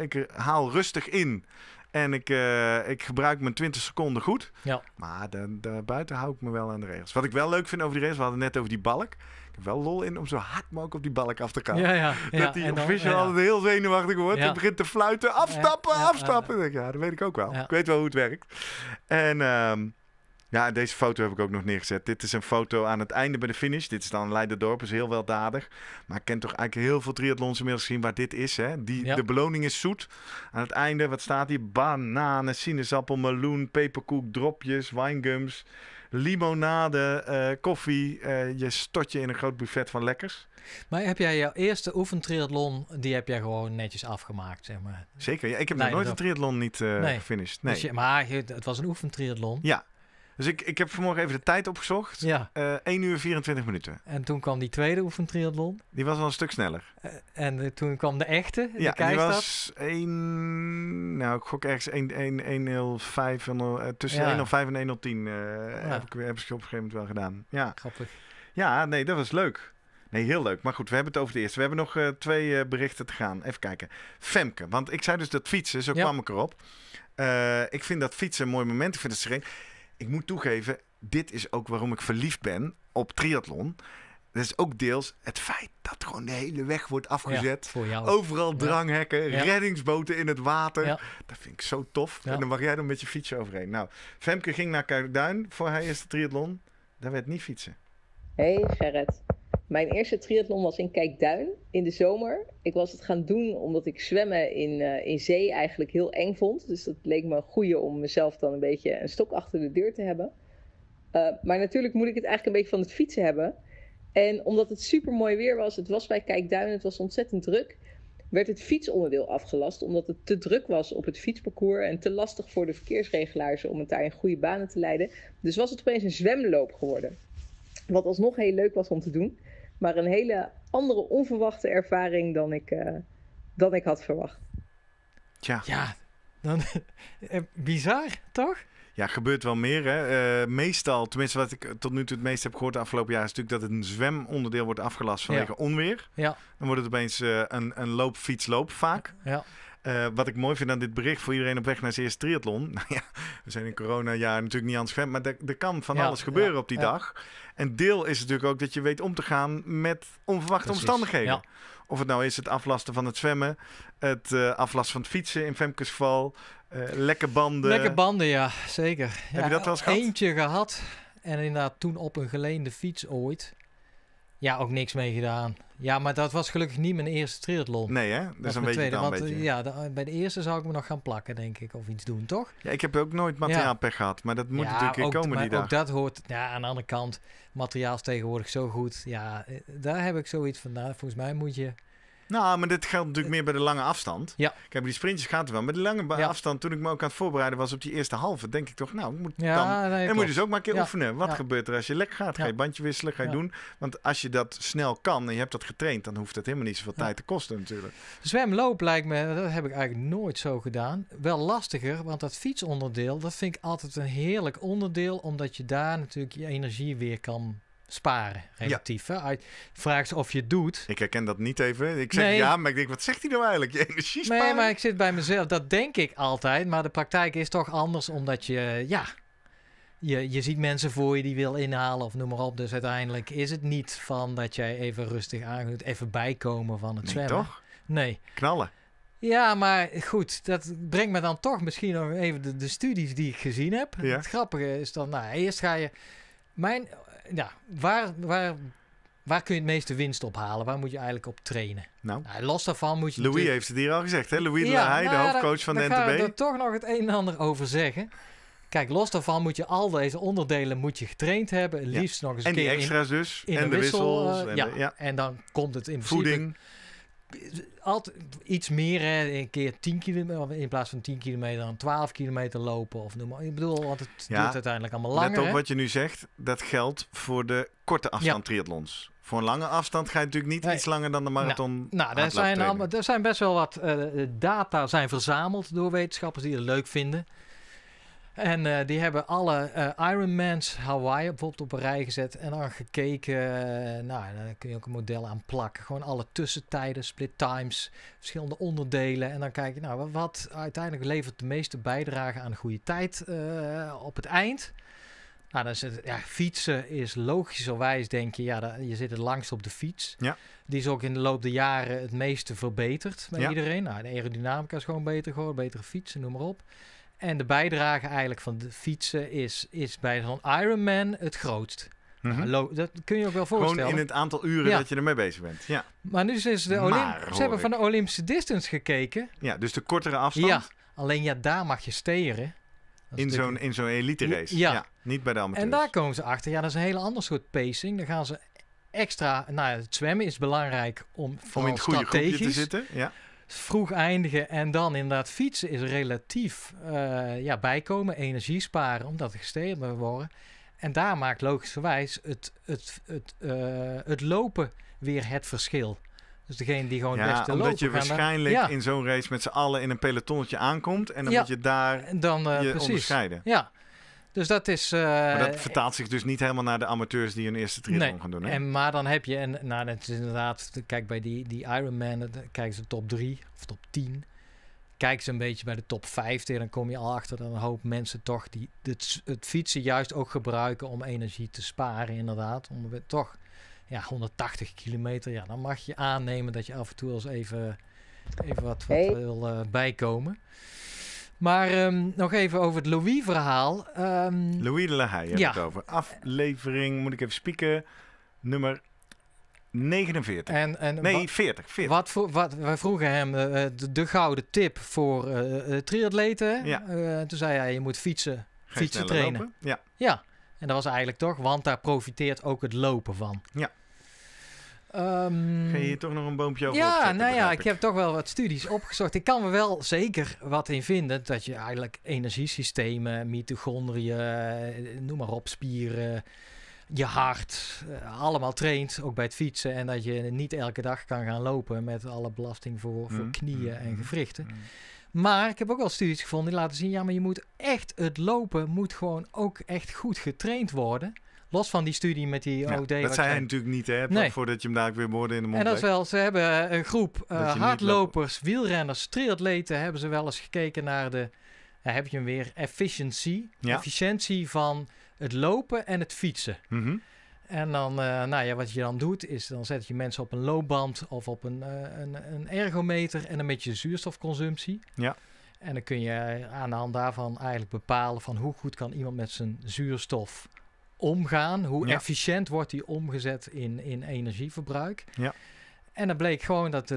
ik haal rustig in... En ik gebruik mijn 20 seconden goed. Ja. Maar daarbuiten hou ik me wel aan de regels. Wat ik wel leuk vind over die regels, we hadden het net over die balk. Ik heb wel lol in om zo hard mogelijk op die balk af te gaan. Ja, dat die official altijd heel zenuwachtig wordt. Ja. En begint te fluiten. Afstappen, afstappen. Ja, dat weet ik ook wel. Ja. Ik weet wel hoe het werkt. En deze foto heb ik ook nog neergezet. Dit is een foto aan het einde bij de finish. Dit is dan Leiderdorp, is heel weldadig. Maar ik ken toch eigenlijk heel veel triathlons inmiddels gezien waar dit is. Hè? De beloning is zoet. Aan het einde, wat staat hier? Bananen, sinaasappel, meloen, peperkoek, dropjes, winegums, limonade, koffie. Je stort je in een groot buffet van lekkers. Maar heb jij jouw eerste oefentriathlon, die heb jij gewoon netjes afgemaakt, zeg maar? Zeker, ik heb nog nooit een triathlon niet gefinished. Nee. Dus maar het was een oefentriathlon. Ja. Dus ik heb vanmorgen even de tijd opgezocht. 1 uur 24 minuten. En toen kwam die tweede oefentriathlon. Die was wel een stuk sneller. En toen kwam de echte, de Keistad. Die was 1... Nou, ik gok ergens 105... Tussen 105 en 110 heb ik op een gegeven moment wel gedaan. Ja. Grappig. Ja, nee, dat was leuk. Nee, heel leuk. Maar goed, we hebben het over de eerste. We hebben nog 2 berichten te gaan. Even kijken. Femke. Want ik zei dus dat fietsen, zo kwam ik erop. Ik vind dat fietsen een mooi moment. Ik vind het sereen. Ik moet toegeven, dit is ook waarom ik verliefd ben op triathlon. Dat is ook deels het feit dat gewoon de hele weg wordt afgezet. Ja, voor jou. Overal dranghekken, reddingsboten in het water. Ja. Dat vind ik zo tof. Ja. En dan mag jij dan met je fietsen overheen. Nou, Femke ging naar Kijkduin voor haar eerste triathlon. Daar werd niet fietsen. Hey Gerrit. Mijn eerste triathlon was in Kijkduin in de zomer. Ik was het gaan doen omdat ik zwemmen in zee eigenlijk heel eng vond. Dus dat leek me een goeie om mezelf dan een beetje een stok achter de deur te hebben. Maar natuurlijk moet ik het eigenlijk een beetje van het fietsen hebben. En omdat het super mooi weer was, het was bij Kijkduin, het was ontzettend druk, werd het fietsonderdeel afgelast. Omdat het te druk was op het fietsparcours en te lastig voor de verkeersregelaars om het daar in goede banen te leiden. Dus was het opeens een zwemloop geworden. Wat alsnog heel leuk was om te doen. Maar een hele andere onverwachte ervaring dan ik had verwacht. Tja. Ja, dan, bizar, toch? Ja, gebeurt wel meer. Hè? Meestal, tenminste wat ik tot nu toe het meest heb gehoord de afgelopen jaar... is natuurlijk dat het een zwemonderdeel wordt afgelast vanwege onweer. Ja. Dan wordt het opeens een loopfietsloop vaak. Ja. Wat ik mooi vind aan dit bericht voor iedereen op weg naar zijn eerste triathlon. Nou ja, we zijn in corona-jaar natuurlijk niet aan het zwemmen. Maar er kan van alles gebeuren op die dag. En deel is natuurlijk ook dat je weet om te gaan met onverwachte omstandigheden. Ja. Of het nou is het aflasten van het zwemmen. Het aflasten van het fietsen in Femke's geval. Lekke banden. Lekke banden, ja. Zeker. Heb je dat wel eens gehad? Eentje gehad. En inderdaad toen op een geleende fiets ooit. Ja, ook niks mee gedaan. Ja, maar dat was gelukkig niet mijn eerste triathlon. Nee, hè? Dat is een beetje dan een beetje. Ja, bij de eerste zou ik me nog gaan plakken, denk ik. Of iets doen, toch? Ja, ik heb ook nooit materiaalpech gehad. Maar dat moet natuurlijk ook komen die dag. Ook dat hoort... Ja, aan de andere kant, materiaal is tegenwoordig zo goed. Ja, daar heb ik zoiets van. Nou, volgens mij moet je... Nou, maar dit geldt natuurlijk meer bij de lange afstand. Ja. Kijk, die sprintjes gaat het wel. Maar de lange afstand, toen ik me ook aan het voorbereiden was op die eerste halve, denk ik toch, nou, ik moet dan moet je dus ook maar een keer oefenen. Wat gebeurt er als je lekker gaat? Ga je bandje wisselen? Ga je doen? Want als je dat snel kan en je hebt dat getraind, dan hoeft dat helemaal niet zoveel tijd te kosten natuurlijk. Zwemloop lijkt me, dat heb ik eigenlijk nooit zo gedaan. Wel lastiger, want dat fietsonderdeel, dat vind ik altijd een heerlijk onderdeel, omdat je daar natuurlijk je energie weer kan sparen, relatief. Ja. Hè? Vraag of je het doet. Ik herken dat niet even. Ik zeg maar ik denk, wat zegt hij nou eigenlijk? Je energie sparen? Nee, maar ik zit bij mezelf. Dat denk ik altijd. Maar de praktijk is toch anders, omdat je, je ziet mensen voor je die wil inhalen of noem maar op. Dus uiteindelijk is het niet van dat jij even rustig aandoet, even bijkomen van het zwemmen. Toch? Nee. Knallen. Ja, maar goed, dat brengt me dan toch misschien nog even de studies die ik gezien heb. Ja. Het grappige is dan, nou, eerst ga je... Waar kun je het meeste winst ophalen? Waar moet je eigenlijk op trainen? Nou, los daarvan moet je... Louis heeft het hier al gezegd, hè? Louis de hoofdcoach van de NTB. Daar ga ik er toch nog het een en ander over zeggen. Kijk, los daarvan moet je al deze onderdelen getraind hebben. Liefst nog eens een keer die extra's dus. En de wissels. En dan komt het in principe... Voeding. Altijd iets meer, hè, een keer 10 kilometer, in plaats van 10 kilometer dan 12 kilometer lopen of noem maar. Ik bedoel, want het duurt uiteindelijk allemaal langer. Let op wat je nu zegt, dat geldt voor de korte afstand triathlons. Voor een lange afstand ga je natuurlijk niet iets langer dan de marathon. Nou, er zijn best wel wat data zijn verzameld door wetenschappers die het leuk vinden. En die hebben alle Ironmans Hawaii bijvoorbeeld op een rij gezet. En dan gekeken, daar kun je ook een model aan plakken. Gewoon alle tussentijden, split times, verschillende onderdelen. En dan kijk je, nou, wat uiteindelijk levert de meeste bijdrage aan een goede tijd op het eind. Nou, dan is het, fietsen is logischerwijs, denk je, je zit het langst op de fiets. Ja. Die is ook in de loop der jaren het meeste verbeterd bij iedereen. Nou, de aerodynamica is gewoon beter geworden, betere fietsen, noem maar op. En de bijdrage eigenlijk van de fietsen is bij zo'n Ironman het grootst. Mm-hmm. Nou, dat kun je ook wel voorstellen. Gewoon in het aantal uren dat je ermee bezig bent. Ja. Maar nu is ze hebben van de Olympische distance gekeken. Ja, dus de kortere afstand. Ja, alleen daar mag je steren. In zo'n elite race. Ja. Niet bij de amateurs. En daar komen ze achter. Ja, dat is een hele ander soort pacing. Dan gaan ze extra... Nou, het zwemmen is belangrijk om in het goede groepje te zitten. Ja. Vroeg eindigen en dan inderdaad fietsen is relatief bijkomen, energie sparen, omdat er gestegen worden. En daar maakt logischerwijs het lopen weer het verschil. Dus degene die gewoon best te lopen. Omdat je waarschijnlijk in zo'n race met z'n allen in een pelotonnetje aankomt en dan moet je daar onderscheiden. Ja. Dus dat is... maar dat vertaalt zich dus niet helemaal naar de amateurs die hun eerste triathlon gaan doen. Hè? Maar dan heb je... het is inderdaad... Kijk, bij die Ironman kijken ze top 3 of top 10. Kijken ze een beetje bij de top 50. Dan kom je al achter dat een hoop mensen toch die het fietsen juist ook gebruiken om energie te sparen, inderdaad. Om toch 180 kilometer. Ja, dan mag je aannemen dat je af en toe eens even wat wil bijkomen. Maar nog even over het Louis-verhaal. Louis de La Haye heb het over. Aflevering, moet ik even spieken, nummer 49. 40. Wij vroegen hem de gouden tip voor triatleten. Ja. Toen zei hij, je moet fietsen trainen. Lopen. Ja, en dat was eigenlijk toch, want daar profiteert ook het lopen van. Ja. Ga je hier toch nog een boompje over opzetten, ik heb toch wel wat studies opgezocht. Ik kan er wel zeker wat in vinden dat je eigenlijk energiesystemen, mitochondriën, noem maar op, spieren, je hart, allemaal traint, ook bij het fietsen. En dat je niet elke dag kan gaan lopen met alle belasting voor knieën en gewrichten. Maar ik heb ook wel studies gevonden die laten zien, maar je moet echt, het lopen moet gewoon ook echt goed getraind worden. Los van die studie met die OD. Dat zei hij natuurlijk niet, hè? Voordat je hem daar weer woorden in de mond legt. En dat is wel, ze hebben een groep hardlopers, wielrenners, triatleten, hebben ze wel eens gekeken naar de, heb je hem weer, efficiëntie van het lopen en het fietsen. Mm-hmm. En dan, wat je dan doet, is dan zet je mensen op een loopband of op een ergometer en een beetje zuurstofconsumptie. Ja. En dan kun je aan de hand daarvan eigenlijk bepalen van hoe goed kan iemand met zijn zuurstof omgaan. Hoe efficiënt wordt die omgezet in energieverbruik? Ja. En dan bleek gewoon dat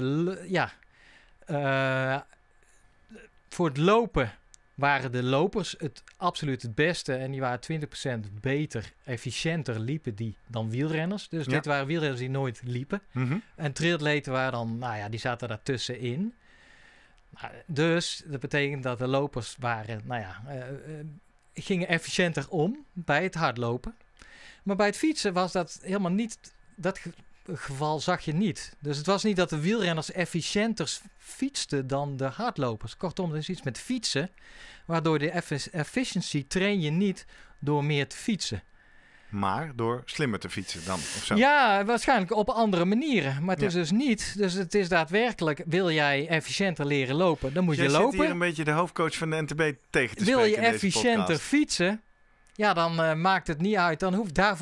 voor het lopen waren de lopers het absoluut het beste. En die waren 20% beter, efficiënter liepen die dan wielrenners. Dus dit waren wielrenners die nooit liepen. Mm-hmm. En triatleten waren dan, die zaten daar tussenin. Dus dat betekent dat de lopers waren, gingen efficiënter om bij het hardlopen. Maar bij het fietsen was dat helemaal niet... Dat geval zag je niet. Dus het was niet dat de wielrenners efficiënter fietsten dan de hardlopers. Kortom, er is iets met fietsen, waardoor de efficiency train je niet door meer te fietsen. Maar door slimmer te fietsen dan? Of zo. Ja, waarschijnlijk op andere manieren. Maar het is dus niet. Dus het is daadwerkelijk, wil jij efficiënter leren lopen, dan moet je lopen. Je zit hier een beetje de hoofdcoach van de NTB tegen te spreken in deze podcast. Wil je efficiënter fietsen, ja, dan maakt het niet uit. Dan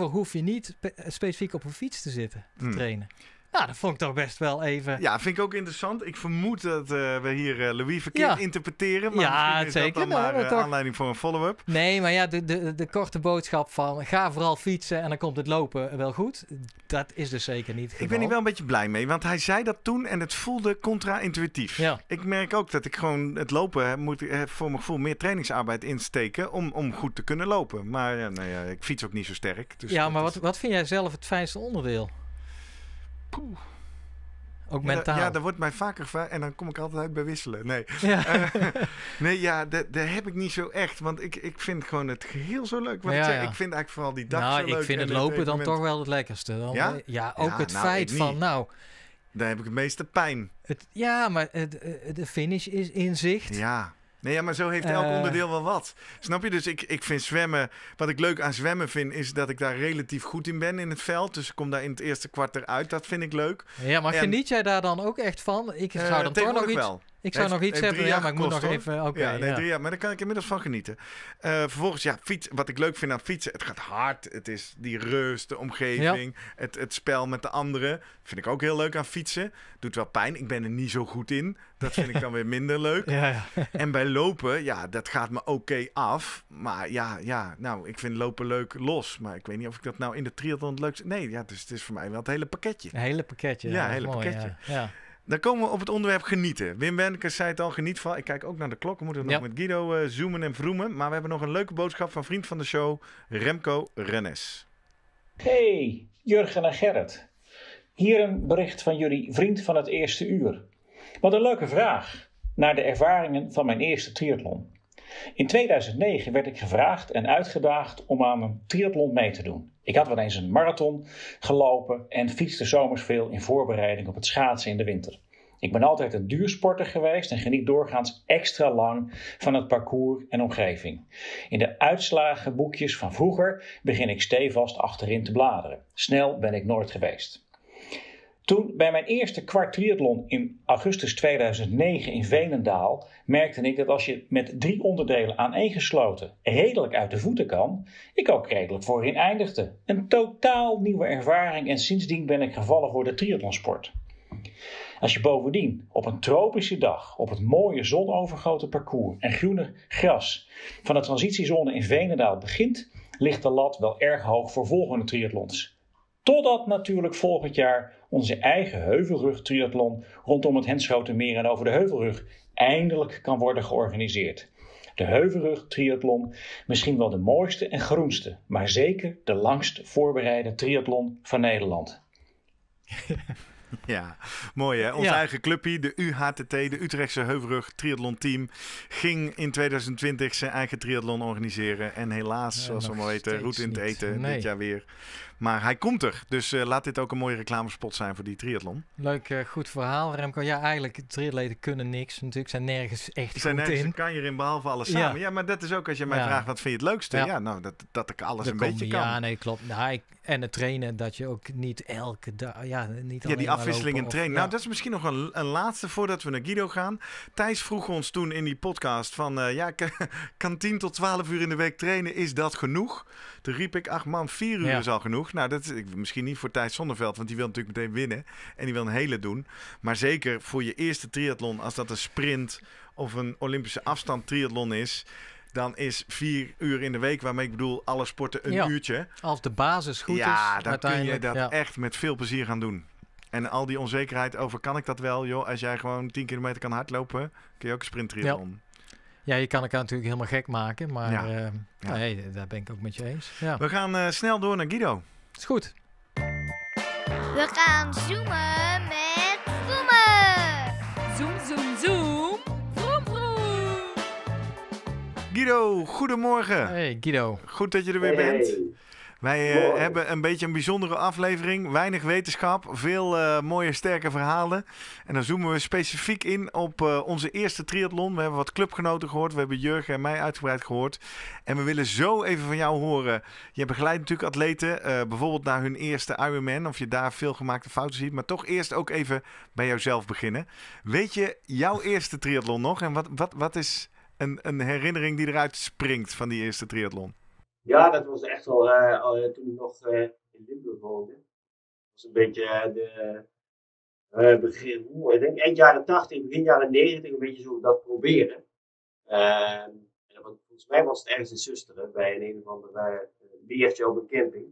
hoef je niet specifiek op een fiets te zitten, te trainen. Nou, dat vond ik toch best wel even... Ja, vind ik ook interessant. Ik vermoed dat we hier Louis verkeerd interpreteren. Maar misschien is zeker. Dat dan maar aanleiding voor een follow-up. Nee, maar ja, de korte boodschap van ga vooral fietsen en dan komt het lopen wel goed. Dat is dus zeker niet het geval. Ik ben hier wel een beetje blij mee, want hij zei dat toen en het voelde contra-intuïtief. Ja. Ik merk ook dat ik gewoon het lopen moet voor mijn gevoel meer trainingsarbeid insteken om goed te kunnen lopen. Maar ik fiets ook niet zo sterk. Dus ja, maar wat vind jij zelf het fijnste onderdeel? Poeh. Ook mentaal. Ja, dat wordt mij vaker gevraagd. En dan kom ik altijd uit bij wisselen. Nee, dat heb ik niet zo echt. Want ik vind gewoon het geheel zo leuk. Want ik vind eigenlijk vooral die dag zo leuk. Nou, ik vind het lopen dan toch wel het lekkerste. Dan, ja? Ja, ook het feit van... daar heb ik het meeste pijn. Maar de finish is in zicht. Ja. Nee, maar zo heeft elk onderdeel wel wat. Snap je? Dus ik vind zwemmen... Wat ik leuk aan zwemmen vind, is dat ik daar relatief goed in ben in het veld. Dus ik kom daar in het eerste kwart eruit. Dat vind ik leuk. Ja, maar geniet jij daar dan ook echt van? Ik zou dan toch nog iets... Wel. Ik zou nog iets hebben, maar ik moet nog even... Okay, ja, 3 jaar, maar daar kan ik inmiddels van genieten. Vervolgens, fiets. Wat ik leuk vind aan fietsen, het gaat hard. Het is die rust, de omgeving, het spel met de anderen. Vind ik ook heel leuk aan fietsen. Doet wel pijn, ik ben er niet zo goed in. Dat vind ik dan weer minder leuk. En bij lopen, dat gaat me oké af. Maar ik vind lopen leuk los. Maar ik weet niet of ik dat nou in de triathlon het leukste... Nee, dus het is voor mij wel het hele pakketje. Een hele pakketje. Ja, hele mooi, pakketje. Ja. Dan komen we op het onderwerp genieten. Wim Wennekes zei het al, geniet van... Ik kijk ook naar de klok. We moeten nog met Guido zoomen en vroemen. Maar we hebben nog een leuke boodschap van vriend van de show... Remco Rennes. Hey, Jurgen en Gerrit. Hier een bericht van jullie vriend van het eerste uur. Wat een leuke vraag. Naar de ervaringen van mijn eerste triathlon. In 2009 werd ik gevraagd en uitgedaagd om aan een triathlon mee te doen. Ik had wel eens een marathon gelopen en fietste zomers veel in voorbereiding op het schaatsen in de winter. Ik ben altijd een duursporter geweest en geniet doorgaans extra lang van het parcours en omgeving. In de uitslagenboekjes van vroeger begin ik stevast achterin te bladeren. Snel ben ik nooit geweest. Toen bij mijn eerste kwart triathlon in augustus 2009 in Veenendaal merkte ik dat als je met 3 onderdelen aaneengesloten redelijk uit de voeten kan, ik ook redelijk voorin eindigde. Een totaal nieuwe ervaring en sindsdien ben ik gevallen voor de triathlonsport. Als je bovendien op een tropische dag op het mooie zonovergoten parcours en groene gras van de transitiezone in Veenendaal begint, ligt de lat wel erg hoog voor volgende triathlons. Totdat natuurlijk volgend jaar onze eigen Heuvelrug-triathlon rondom het Henschotermeer en over de Heuvelrug eindelijk kan worden georganiseerd. De Heuvelrug-triathlon, misschien wel de mooiste en groenste, maar zeker de langst voorbereide triathlon van Nederland. Ja, mooi hè. Ons eigen clubje, de UHTT, de Utrechtse Heuvelrug Triathlon Team, ging in 2020 zijn eigen triathlon organiseren. En helaas, zoals we allemaal weten, roet in het eten dit jaar weer. Maar hij komt er. Dus laat dit ook een mooie reclamespot zijn voor die triathlon. Leuk, goed verhaal Remco. Ja, eigenlijk, triatleten kunnen niks. Natuurlijk zijn nergens echt goed nergens in. Ze kan je erin behalve alles samen. Ja, maar dat is ook als je mij vraagt, wat vind je het leukste? Ja, dat ik alles een beetje kan. Ja, nee, klopt. Nou, en het trainen, dat je ook niet elke dag... Ja, die afwisseling in trainen. Nou, dat is misschien nog een laatste voordat we naar Guido gaan. Thijs vroeg ons toen in die podcast van... kan 10 tot 12 uur in de week trainen, is dat genoeg? Toen riep ik, 4 uur is al genoeg. Nou, dat is misschien niet voor Thijs Zonneveld, want die wil natuurlijk meteen winnen en die wil een hele doen. Maar zeker voor je eerste triathlon, als dat een sprint of een Olympische afstand triathlon is... dan is 4 uur in de week, waarmee ik bedoel alle sporten een uurtje. Als de basis goed is, dan kun je dat echt met veel plezier gaan doen. En al die onzekerheid over kan ik dat wel, joh. Als jij gewoon 10 kilometer kan hardlopen, kun je ook een sprinttriathlon. Ja, je kan elkaar natuurlijk helemaal gek maken, maar hey, daar ben ik ook met je eens. Ja. We gaan snel door naar Guido. Is goed. We gaan zoomen met Vroemen. Zoom, zoom, zoom. Vroom, vroom. Guido, goedemorgen. Hey Guido. Goed dat je er weer bent. Hey. Wij hebben een beetje een bijzondere aflevering. Weinig wetenschap, veel mooie sterke verhalen. En dan zoomen we specifiek in op onze eerste triathlon. We hebben wat clubgenoten gehoord. We hebben Jurgen en mij uitgebreid gehoord. En we willen zo even van jou horen. Je begeleidt natuurlijk atleten, bijvoorbeeld naar hun eerste Ironman. Of je daar veel gemaakte fouten ziet. Maar toch eerst ook even bij jouzelf beginnen. Weet je jouw eerste triathlon nog? En wat is een herinnering die eruit springt van die eerste triathlon? Ja, dat was echt wel toen ik nog in Limburg woonde. Dat was een beetje ik denk eind jaren 80, begin jaren 90, een beetje zo dat proberen. Volgens mij was het ergens in Susteren, bij een of andere beertje op een camping.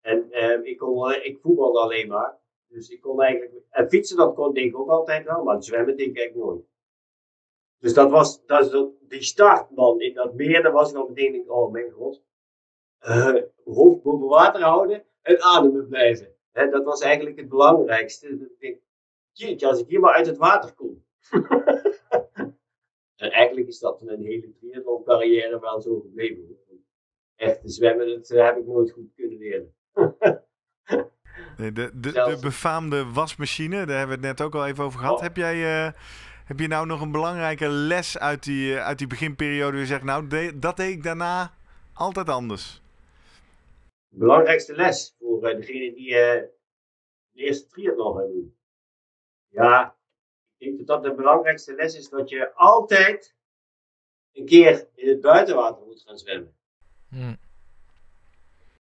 En ik voetbalde alleen maar. Dus ik kon eigenlijk, en fietsen dat kon ik ook altijd wel, maar zwemmen denk ik eigenlijk nooit. Dus die start dan in dat meer, dan was ik al meteen, oh mijn god, hoofd boven water houden en ademen blijven. Hè, dat was eigenlijk het belangrijkste. Dus ik denk, jeetje, als ik hier maar uit het water kom. En eigenlijk is dat een hele triathlon carrière wel zo gebleven. Echt zwemmen, dat heb ik nooit goed kunnen leren. Nee, de befaamde wasmachine, daar hebben we het net ook al even over gehad. Heb jij... Heb je nou nog een belangrijke les uit die beginperiode waar je zegt, nou, dat deed ik daarna altijd anders? De belangrijkste les voor degene die de eerste triathlon gaan doen. Ja, ik denk dat de belangrijkste les is dat je altijd een keer in het buitenwater moet gaan zwemmen. Hmm.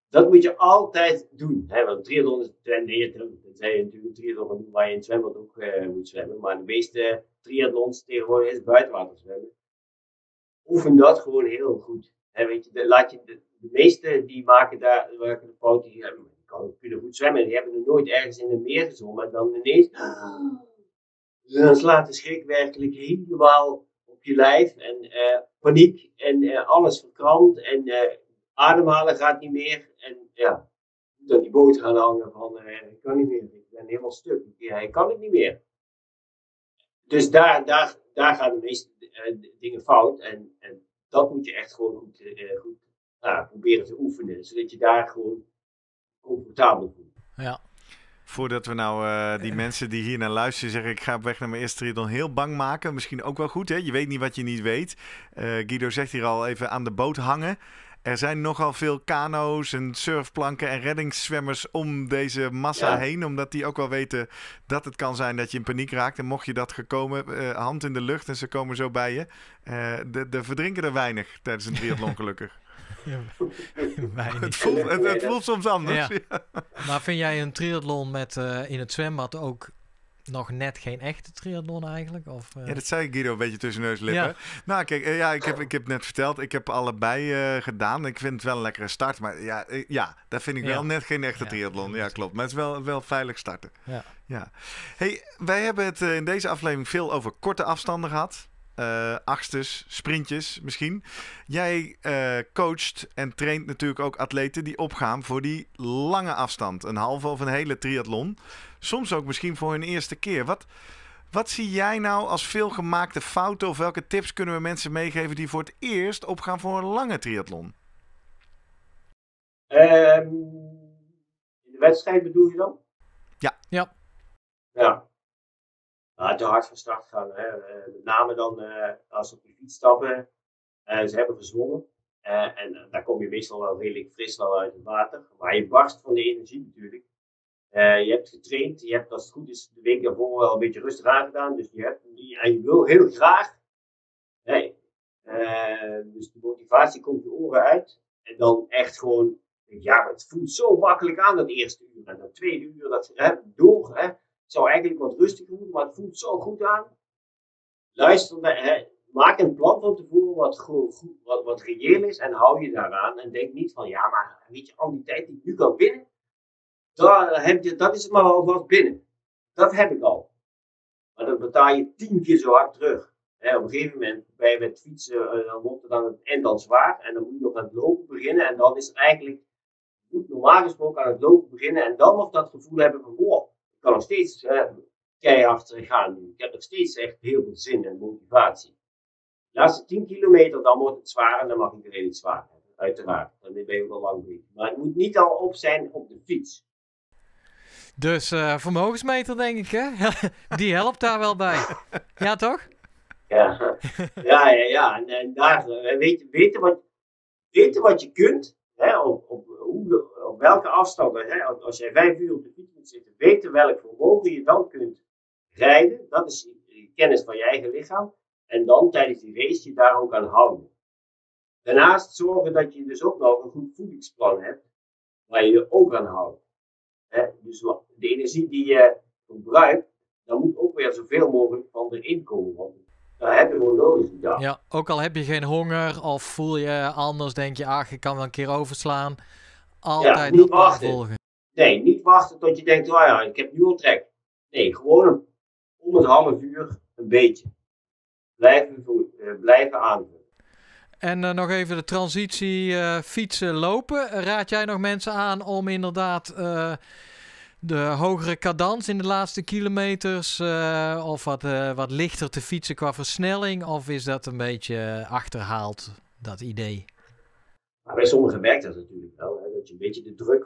Dat moet je altijd doen. Hè? Want triathlon is natuurlijk een triathlon waar je in het zwembad ook moet zwemmen. Maar de meeste triathlons tegenwoordig is buitenwater zwemmen. Oefen dat gewoon heel goed. Hè? Weet je, de meeste die maken daar de fout. Die kunnen goed zwemmen. Die hebben er nooit ergens in de meer gezwommen. En dan ineens dan slaat de schrik werkelijk helemaal op je lijf. En paniek. En alles verkrampt. En... ademhalen gaat niet meer en ja, dat die boot gaan hangen van ik kan niet meer, ik ben helemaal stuk, ik kan het niet meer. Dus daar gaan de meeste dingen fout en dat moet je echt gewoon goed proberen te oefenen, zodat je daar gewoon comfortabel voelt. Ja. Voordat we nou die mensen die hier naar luisteren zeggen, ik ga op weg naar mijn eerste triathlon, heel bang maken. Misschien ook wel goed, hè? Je weet niet wat je niet weet. Guido zegt hier al even aan de boot hangen. Er zijn nogal veel kano's en surfplanken en reddingszwemmers om deze massa heen. Omdat die ook wel weten dat het kan zijn dat je in paniek raakt. En mocht je dat gekomen, hand in de lucht en ze komen zo bij je. De verdrinken er weinig tijdens een triathlon gelukkig. Ja, het voelt soms anders. Ja. Ja. Maar vind jij een triathlon met in het zwembad ook... nog net geen echte triathlon eigenlijk? Of, Ja, dat zei Guido een beetje tussen neus en lippen. Ja. Nou, kijk, ik heb net verteld, ik heb allebei gedaan. Ik vind het wel een lekkere start, maar dat vind ik wel net geen echte triathlon. Ja, klopt. Maar het is wel veilig starten. Ja. Ja. Hey, wij hebben het in deze aflevering veel over korte afstanden gehad. Achters, sprintjes misschien. Jij coacht en traint natuurlijk ook atleten die opgaan voor die lange afstand. Een halve of een hele triathlon. Soms ook misschien voor hun eerste keer. Wat zie jij nou als veel gemaakte fouten of welke tips kunnen we mensen meegeven die voor het eerst opgaan voor een lange triathlon? In de wedstrijd bedoel je dan? Ja. Te hard van start gaan. Met name dan als ze op de fiets stappen. Ze hebben gezwommen. En daar kom je meestal wel redelijk fris wel uit het water. Maar je barst van de energie natuurlijk. Je hebt getraind. Je hebt als het goed is de week daarvoor wel een beetje rustig aangedaan. Dus je wil heel graag. Dus de motivatie komt je oren uit. En dan echt gewoon. Ja, het voelt zo makkelijk aan dat eerste uur. En dat tweede uur. Dat door. Het zou eigenlijk wat rustiger moeten, maar het voelt zo goed aan. Luister, Maak een plan van tevoren wat reëel is en hou je daaraan. En denk niet van, ja, maar weet je, al die tijd die ik nu kan winnen, dat is het maar wel wat binnen. Dat heb ik al. Maar dan betaal je 10 keer zo hard terug. Op een gegeven moment ben je met fietsen, dan wordt het aan het eind al zwaar. En dan moet je nog aan het lopen beginnen. En dan is het eigenlijk, moet normaal gesproken aan het lopen beginnen. En dan nog dat gevoel hebben van, wow, ik kan nog steeds keihard gaan. Ik heb nog steeds echt heel veel zin en motivatie. De laatste 10 kilometer, dan wordt het zwaar en dan mag iedereen het zwaar hebben, uiteraard. Dan ben je wel lang bezig. Maar het moet niet al op zijn op de fiets. Dus vermogensmeter, denk ik, hè? Die helpt daar wel bij. Ja, toch? Ja, ja, ja, ja. En daar, weten wat je kunt, hè? Op welke afstanden. Hè? Als jij 5 uur op de fiets moet zitten, weten welk vermogen je dan kunt rijden. Dat is kennis van je eigen lichaam. En dan tijdens die race je daar ook aan houden. Daarnaast zorgen dat je dus ook nog een goed voedingsplan hebt. Waar je je ook aan houdt. Dus de energie die je verbruikt. Daar moet ook weer zoveel mogelijk van erin komen. Want daar heb je gewoon nodig die dag. Ja, ook al heb je geen honger. Of voel je anders. Denk je, ach, ik kan wel een keer overslaan. Altijd ja, niet wachten. Volgen. Nee, niet wachten tot je denkt. Oh ja, ik heb nu al trek. Nee, gewoon om het half uur een beetje. Blijven aanvullen. En nog even de transitie fietsen, lopen. Raad jij nog mensen aan om inderdaad de hogere cadans in de laatste kilometers of wat lichter te fietsen qua versnelling? Of is dat een beetje achterhaald, dat idee? Maar bij sommigen werkt dat natuurlijk wel. Hè? Dat je een beetje de druk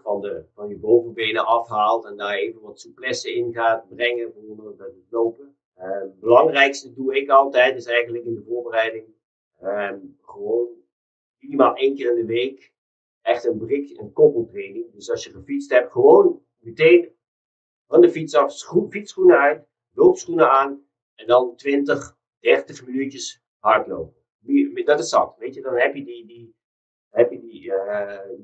van je bovenbenen afhaalt en daar even wat souplesse in gaat brengen, bijvoorbeeld bij het lopen. Het belangrijkste doe ik altijd, is eigenlijk in de voorbereiding gewoon minimaal 1 keer in de week echt een koppeltraining. Dus als je gefietst hebt, gewoon meteen van de fiets af, fietsschoenen uit, loopschoenen aan en dan 20, 30 minuutjes hardlopen. Dat is zat, weet je, dan heb je die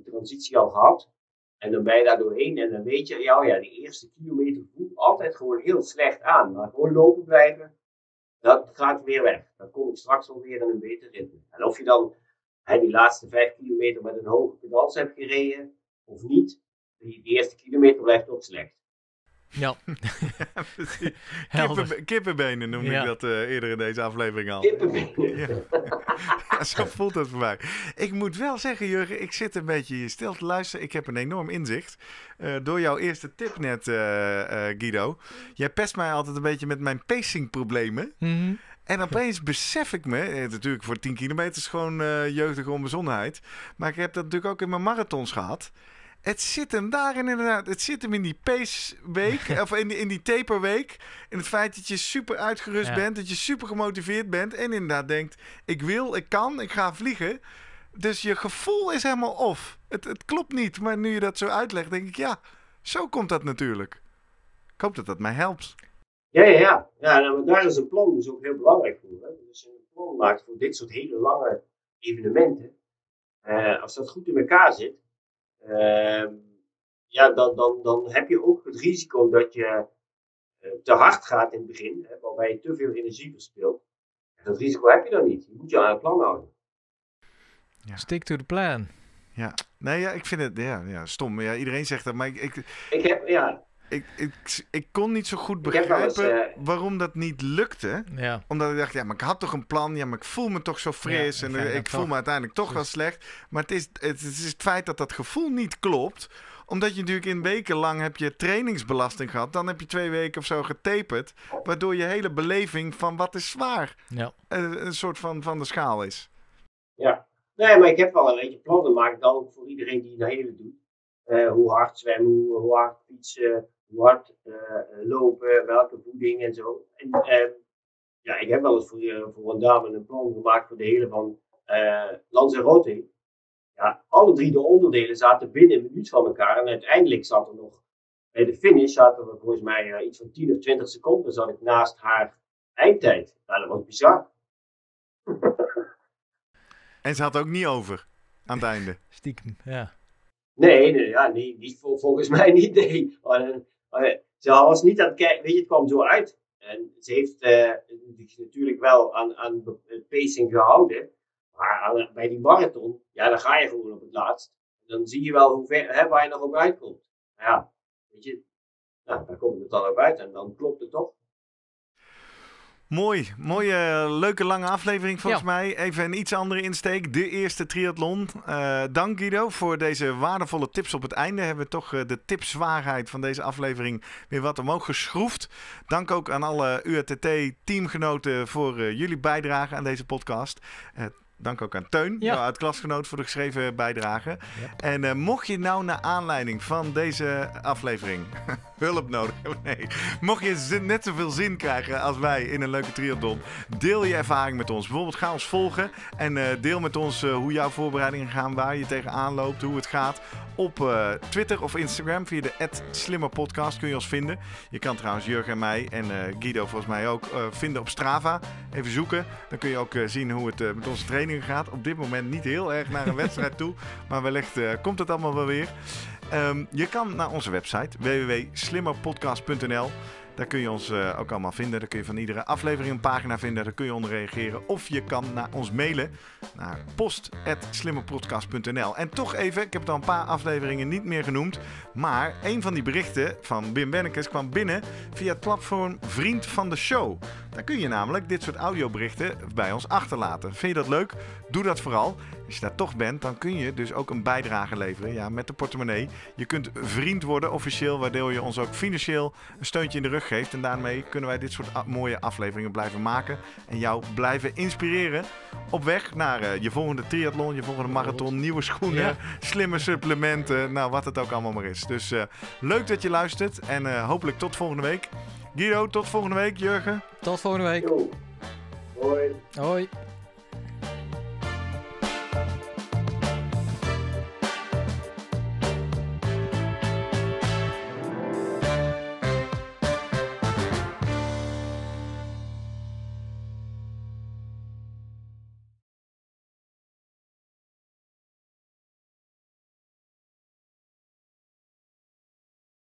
transitie al gehad en dan ben je daar doorheen en dan weet je, ja, die eerste kilometer voelt altijd gewoon heel slecht aan. Maar gewoon lopen blijven, dat gaat weer weg. Dan kom ik straks alweer in een beter ritme. En of je dan die laatste 5 kilometer met een hoge pedals hebt gereden of niet, die eerste kilometer blijft ook slecht. Ja, Kippenbenen noemde ik dat eerder in deze aflevering al. Kippenbenen. Ja. Ja, zo voelt dat voor mij. Ik moet wel zeggen, Jurgen, ik zit een beetje hier stil te luisteren. Ik heb een enorm inzicht. Door jouw eerste tip net, Guido. Jij pest mij altijd een beetje met mijn pacingproblemen. Mm-hmm. En opeens besef ik me, natuurlijk voor 10 kilometer is gewoon jeugdige onbezonnenheid. Maar ik heb dat natuurlijk ook in mijn marathons gehad. Het zit hem daarin inderdaad. Het zit hem in die paceweek. Of in die taperweek. In het feit dat je super uitgerust bent. Dat je super gemotiveerd bent. En inderdaad denkt, ik wil, ik kan, ik ga vliegen. Dus je gevoel is helemaal off. Het klopt niet. Maar nu je dat zo uitlegt, denk ik, ja, zo komt dat natuurlijk. Ik hoop dat dat mij helpt. Ja nou, maar daar is een plan dus ook heel belangrijk voor. Hè? Als je een plan maakt voor dit soort hele lange evenementen. Als dat goed in elkaar zit. Dan heb je ook het risico dat je te hard gaat in het begin, hè, waarbij je te veel energie verspilt. En dat risico heb je dan niet. Je moet je aan het plan houden. Ja. Stick to the plan. Ja, nee, ja, ik vind het stom. Ja, iedereen zegt dat, maar ik kon niet zo goed begrijpen waarom dat niet lukte. Ja. Omdat ik dacht, ja, maar ik had toch een plan. Ja, maar ik voel me toch zo fris. Ja, en ik voel me uiteindelijk toch wel slecht. Maar het is het feit dat dat gevoel niet klopt. Omdat je natuurlijk in wekenlang heb je trainingsbelasting gehad. Dan heb je 2 weken of zo getaperd. Waardoor je hele beleving van wat is zwaar een soort van de schaal is. Ja, nee, maar ik heb wel een beetje plannen. Maak ik dan ook voor iedereen die het hele doet. Hoe hard zwemmen, hoe hard fietsen. Hoe hard lopen, welke voeding en zo. En, ik heb wel eens voor een dame een plan gemaakt voor de hele van Lanzarote. Ja, alle 3 de onderdelen zaten binnen een minuut van elkaar. En uiteindelijk zat er nog, bij de finish zaten er volgens mij iets van 10 of 20 seconden zat ik naast haar eindtijd. Nou, dat was bizar. En ze had ook niet over aan het einde. Stiekem, ja. Nee, volgens mij niet. Nee. Ze was niet aan het kijken. Weet je, het kwam zo uit. En ze heeft zich natuurlijk wel aan pacing gehouden. Maar bij die marathon, ja, dan ga je gewoon op het laatst. Dan zie je wel hoe ver, waar je nog op uitkomt. Ja, weet je, nou, daar komt het dan op uit en dan klopt het toch. Mooi, mooie, leuke lange aflevering volgens mij. Even een iets andere insteek, de eerste triathlon. Dank Guido voor deze waardevolle tips op het einde. Hebben we toch de tipswaarheid van deze aflevering weer wat omhoog geschroefd. Dank ook aan alle UHTT-teamgenoten voor jullie bijdrage aan deze podcast. Dank ook aan Teun, jouw oud-klasgenoot, voor de geschreven bijdrage. Ja. En mocht je nou naar aanleiding van deze aflevering hulp nodig hebben, mocht je net zoveel zin krijgen als wij in een leuke triathlon, deel je ervaring met ons. Bijvoorbeeld ga ons volgen en deel met ons hoe jouw voorbereidingen gaan, waar je tegenaan loopt, hoe het gaat. Op Twitter of Instagram via de @slimmerpodcast kun je ons vinden. Je kan trouwens Jurgen en mij en Guido volgens mij ook vinden op Strava. Even zoeken. Dan kun je ook zien hoe het met onze trainingen gaat. Op dit moment niet heel erg naar een wedstrijd toe. Maar wellicht komt het allemaal wel weer. Je kan naar onze website www.slimmerpodcast.nl. Daar kun je ons ook allemaal vinden. Daar kun je van iedere aflevering een pagina vinden. Daar kun je onder reageren. Of je kan naar ons mailen. Naar post@slimmerpodcast.nl. En toch even, ik heb het al een paar afleveringen niet meer genoemd. Maar een van die berichten van Wim Bennekes kwam binnen via het platform Vriend van de Show. Daar kun je namelijk dit soort audioberichten bij ons achterlaten. Vind je dat leuk? Doe dat vooral. Als je daar toch bent, dan kun je dus ook een bijdrage leveren. Ja, met de portemonnee. Je kunt vriend worden officieel, waardoor je ons ook financieel een steuntje in de rug geeft. En daarmee kunnen wij dit soort mooie afleveringen blijven maken. En jou blijven inspireren op weg naar je volgende triathlon, je volgende marathon, nieuwe schoenen, slimme supplementen. Nou, wat het ook allemaal maar is. Dus leuk dat je luistert en hopelijk tot volgende week. Guido, tot volgende week. Jurgen. Tot volgende week. Yo. Hoi. Hoi.